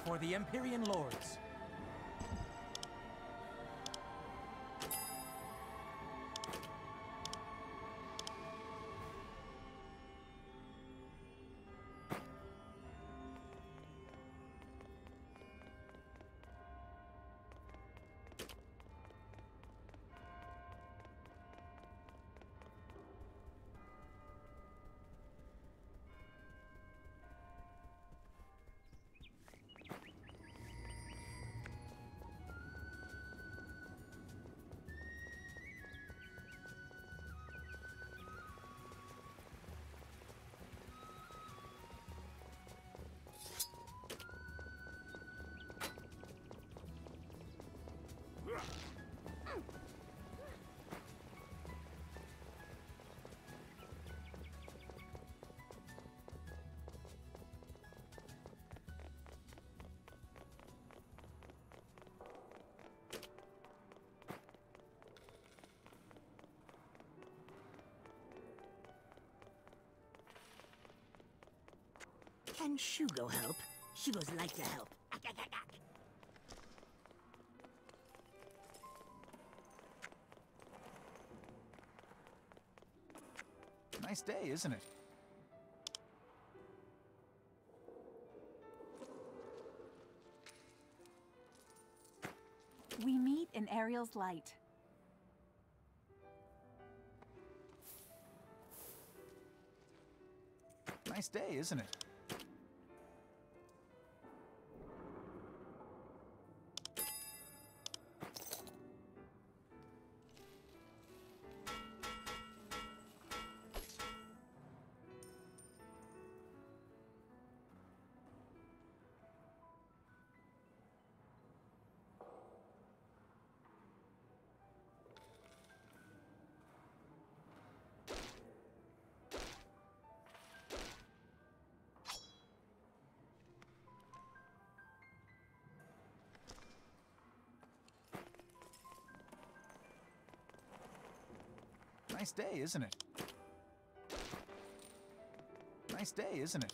For the Empyrean Lords. Can Shugo help? Shugo's like to help. Nice day, isn't it? We meet in Ariel's light. Nice day, isn't it? Nice day, isn't it? Nice day, isn't it?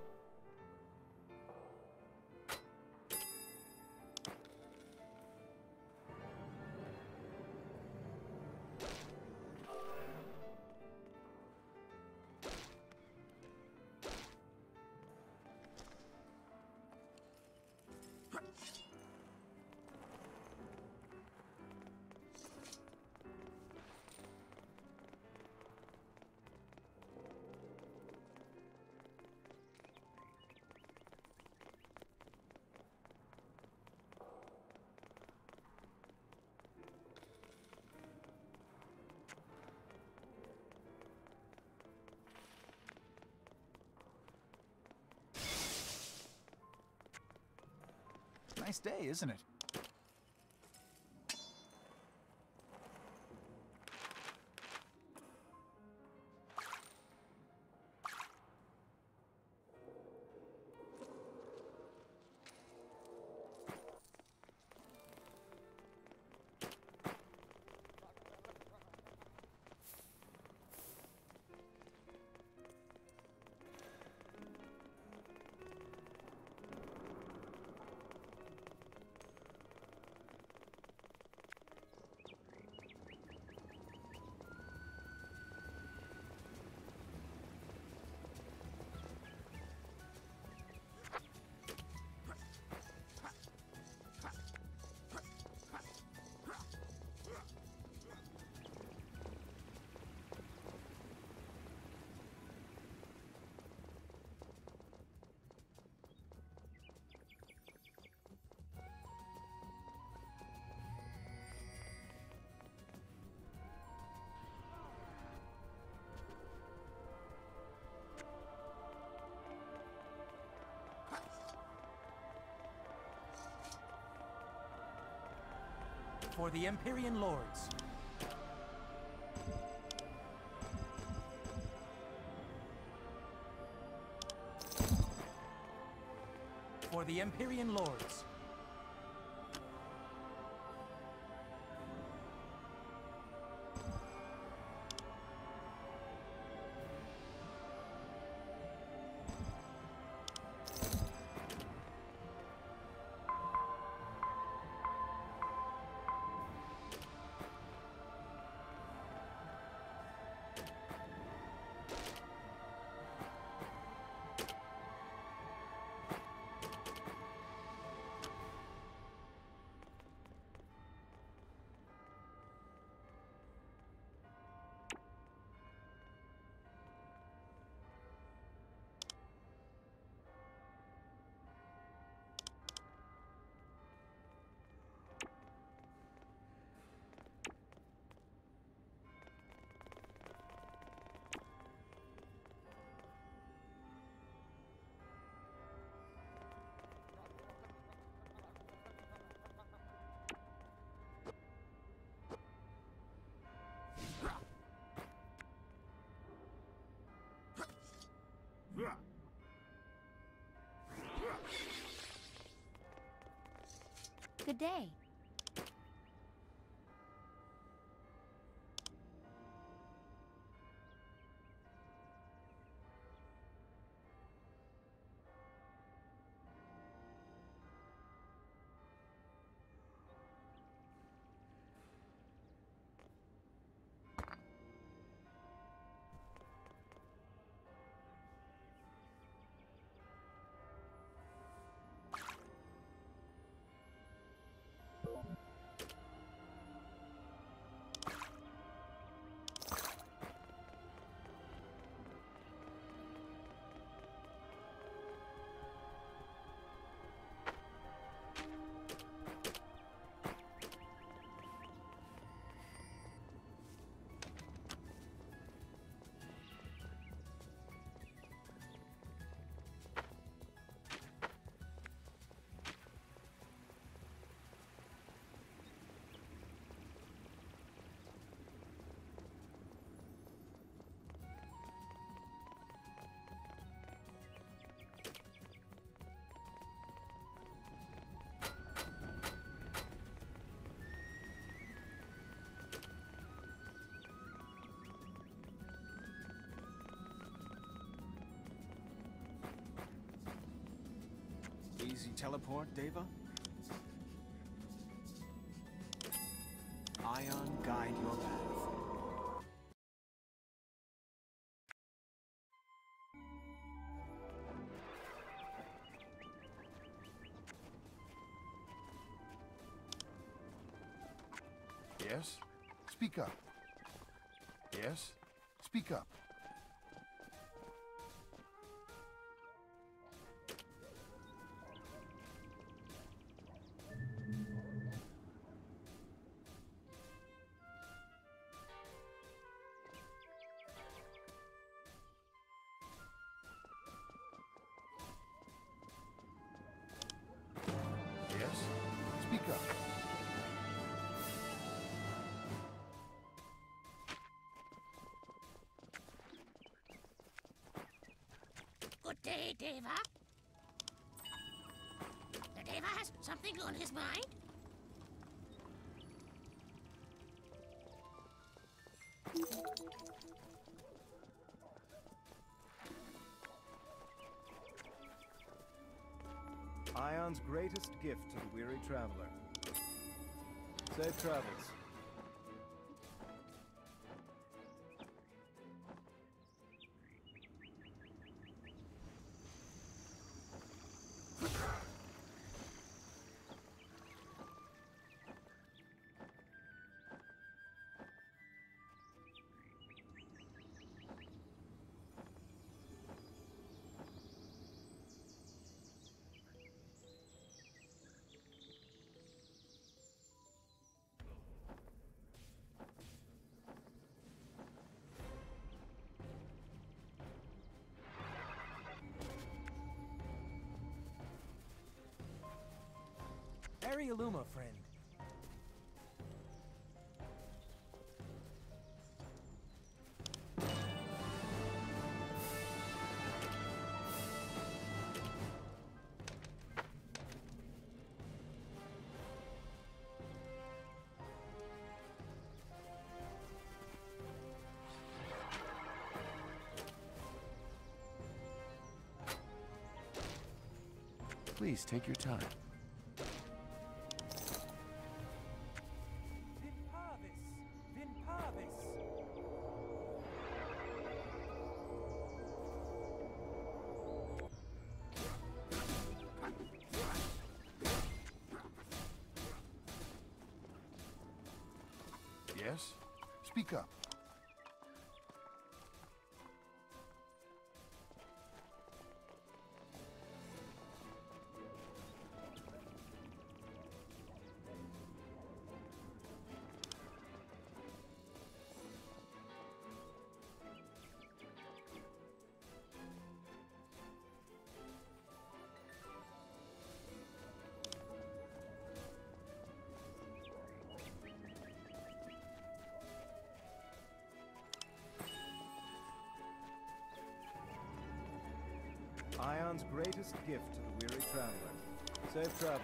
Nice day, isn't it? For the Empyrean Lords. For the Empyrean Lords. Good day. Easy teleport, Daeva? Ion, guide your path. Yes? Speak up. Yes? Speak up. Good day, Daeva. The Daeva has something on his mind? Ion's greatest gift to the weary traveler. Safe travels. Aria Iluma, friend. Please take your time. Yes? Speak up. Ion's greatest gift to the weary traveler. Safe travels.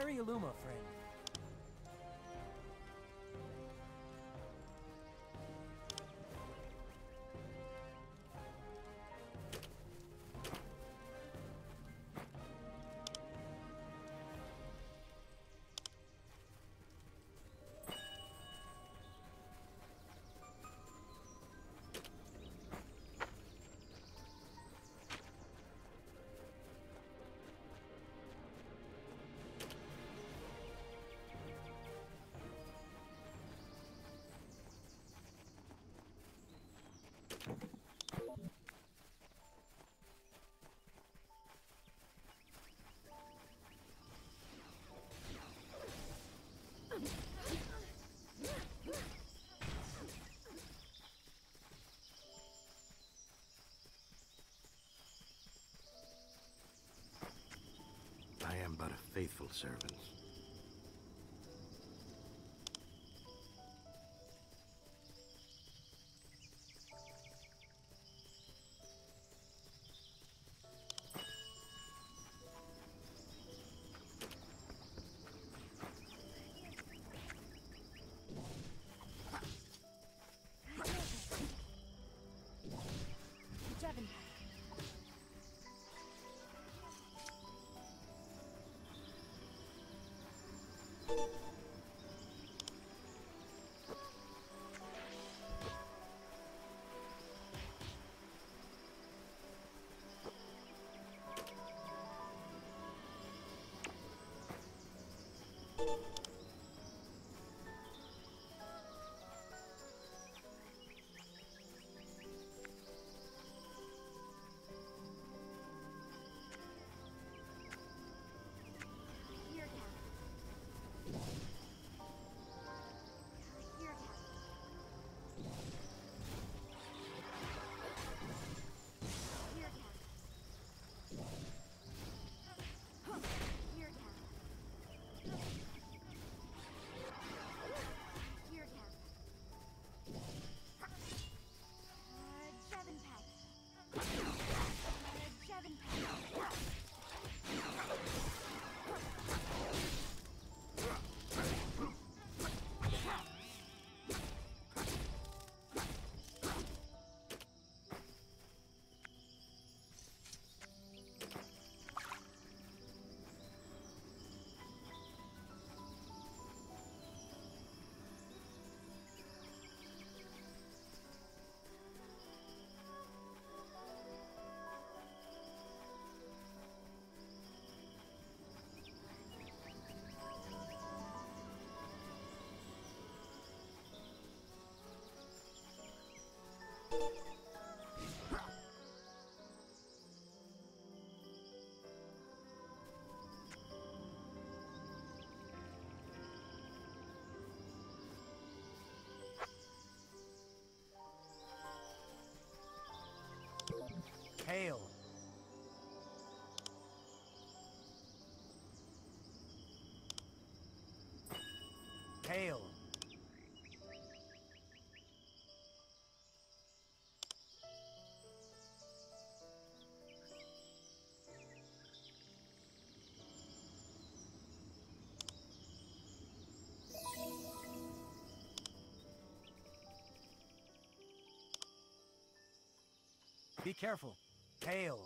Aria Iluma, friend. I am but a faithful servant. Hail. Hail. Be careful. Hail.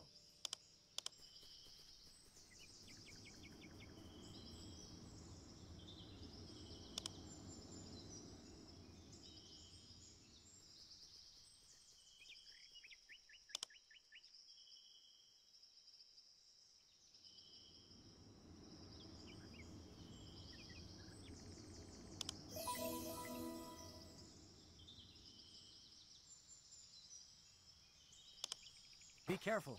Be careful.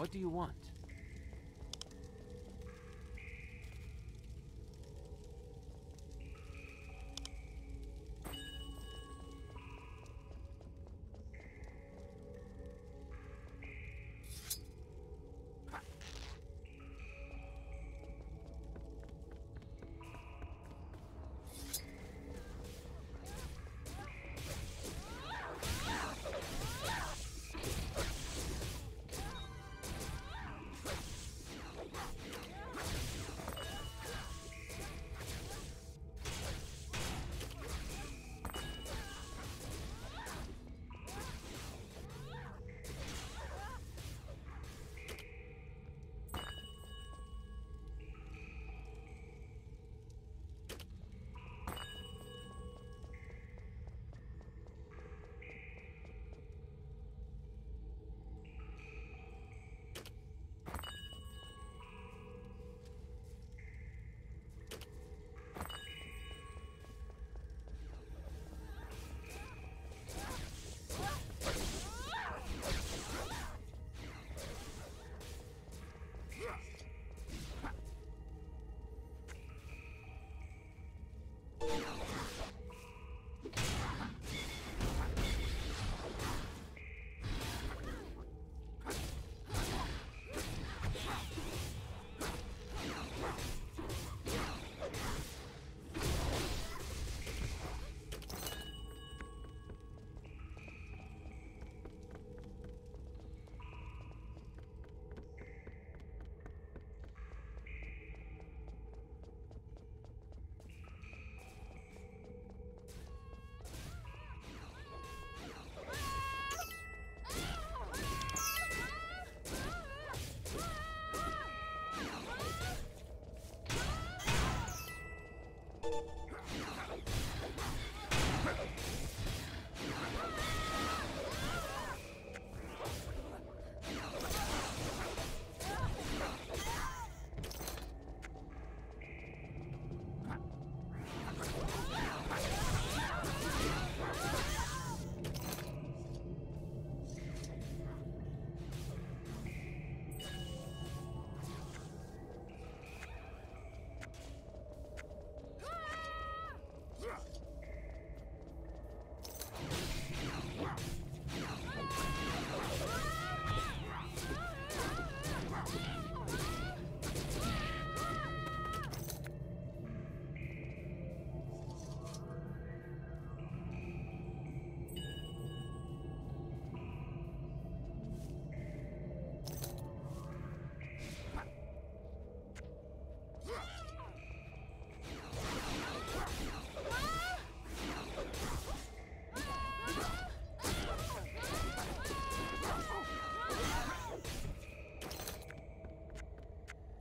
What do you want?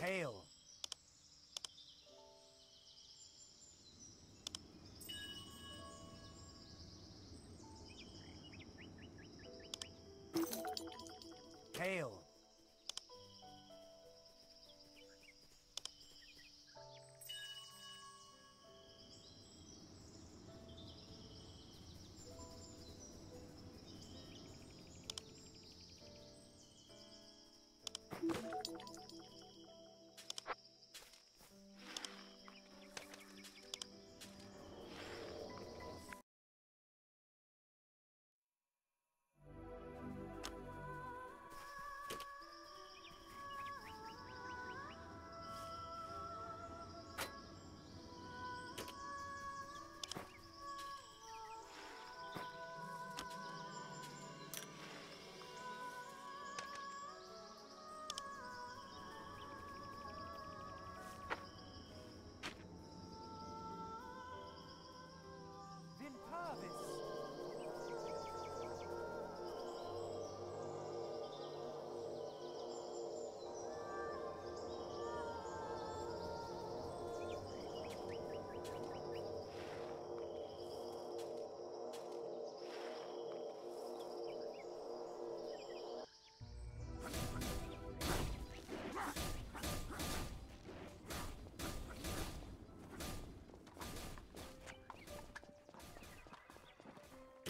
Hail. Hail.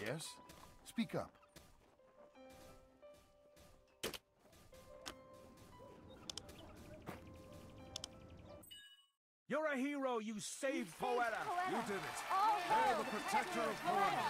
Yes? Speak up. You're a hero! You saved, you saved Poeta. Poeta! You did it! Oh, You're the, the protector of Poeta! Poeta.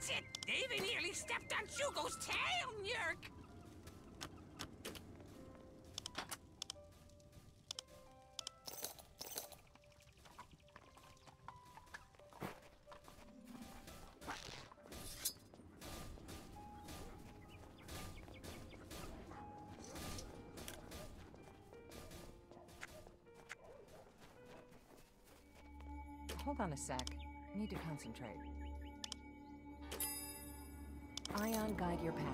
That's it! David nearly stepped on Shugo's tail, Nerk! Hold on a sec. Need to concentrate. Ion, guide your path.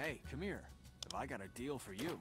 Hey, come here. Have I got a deal for you?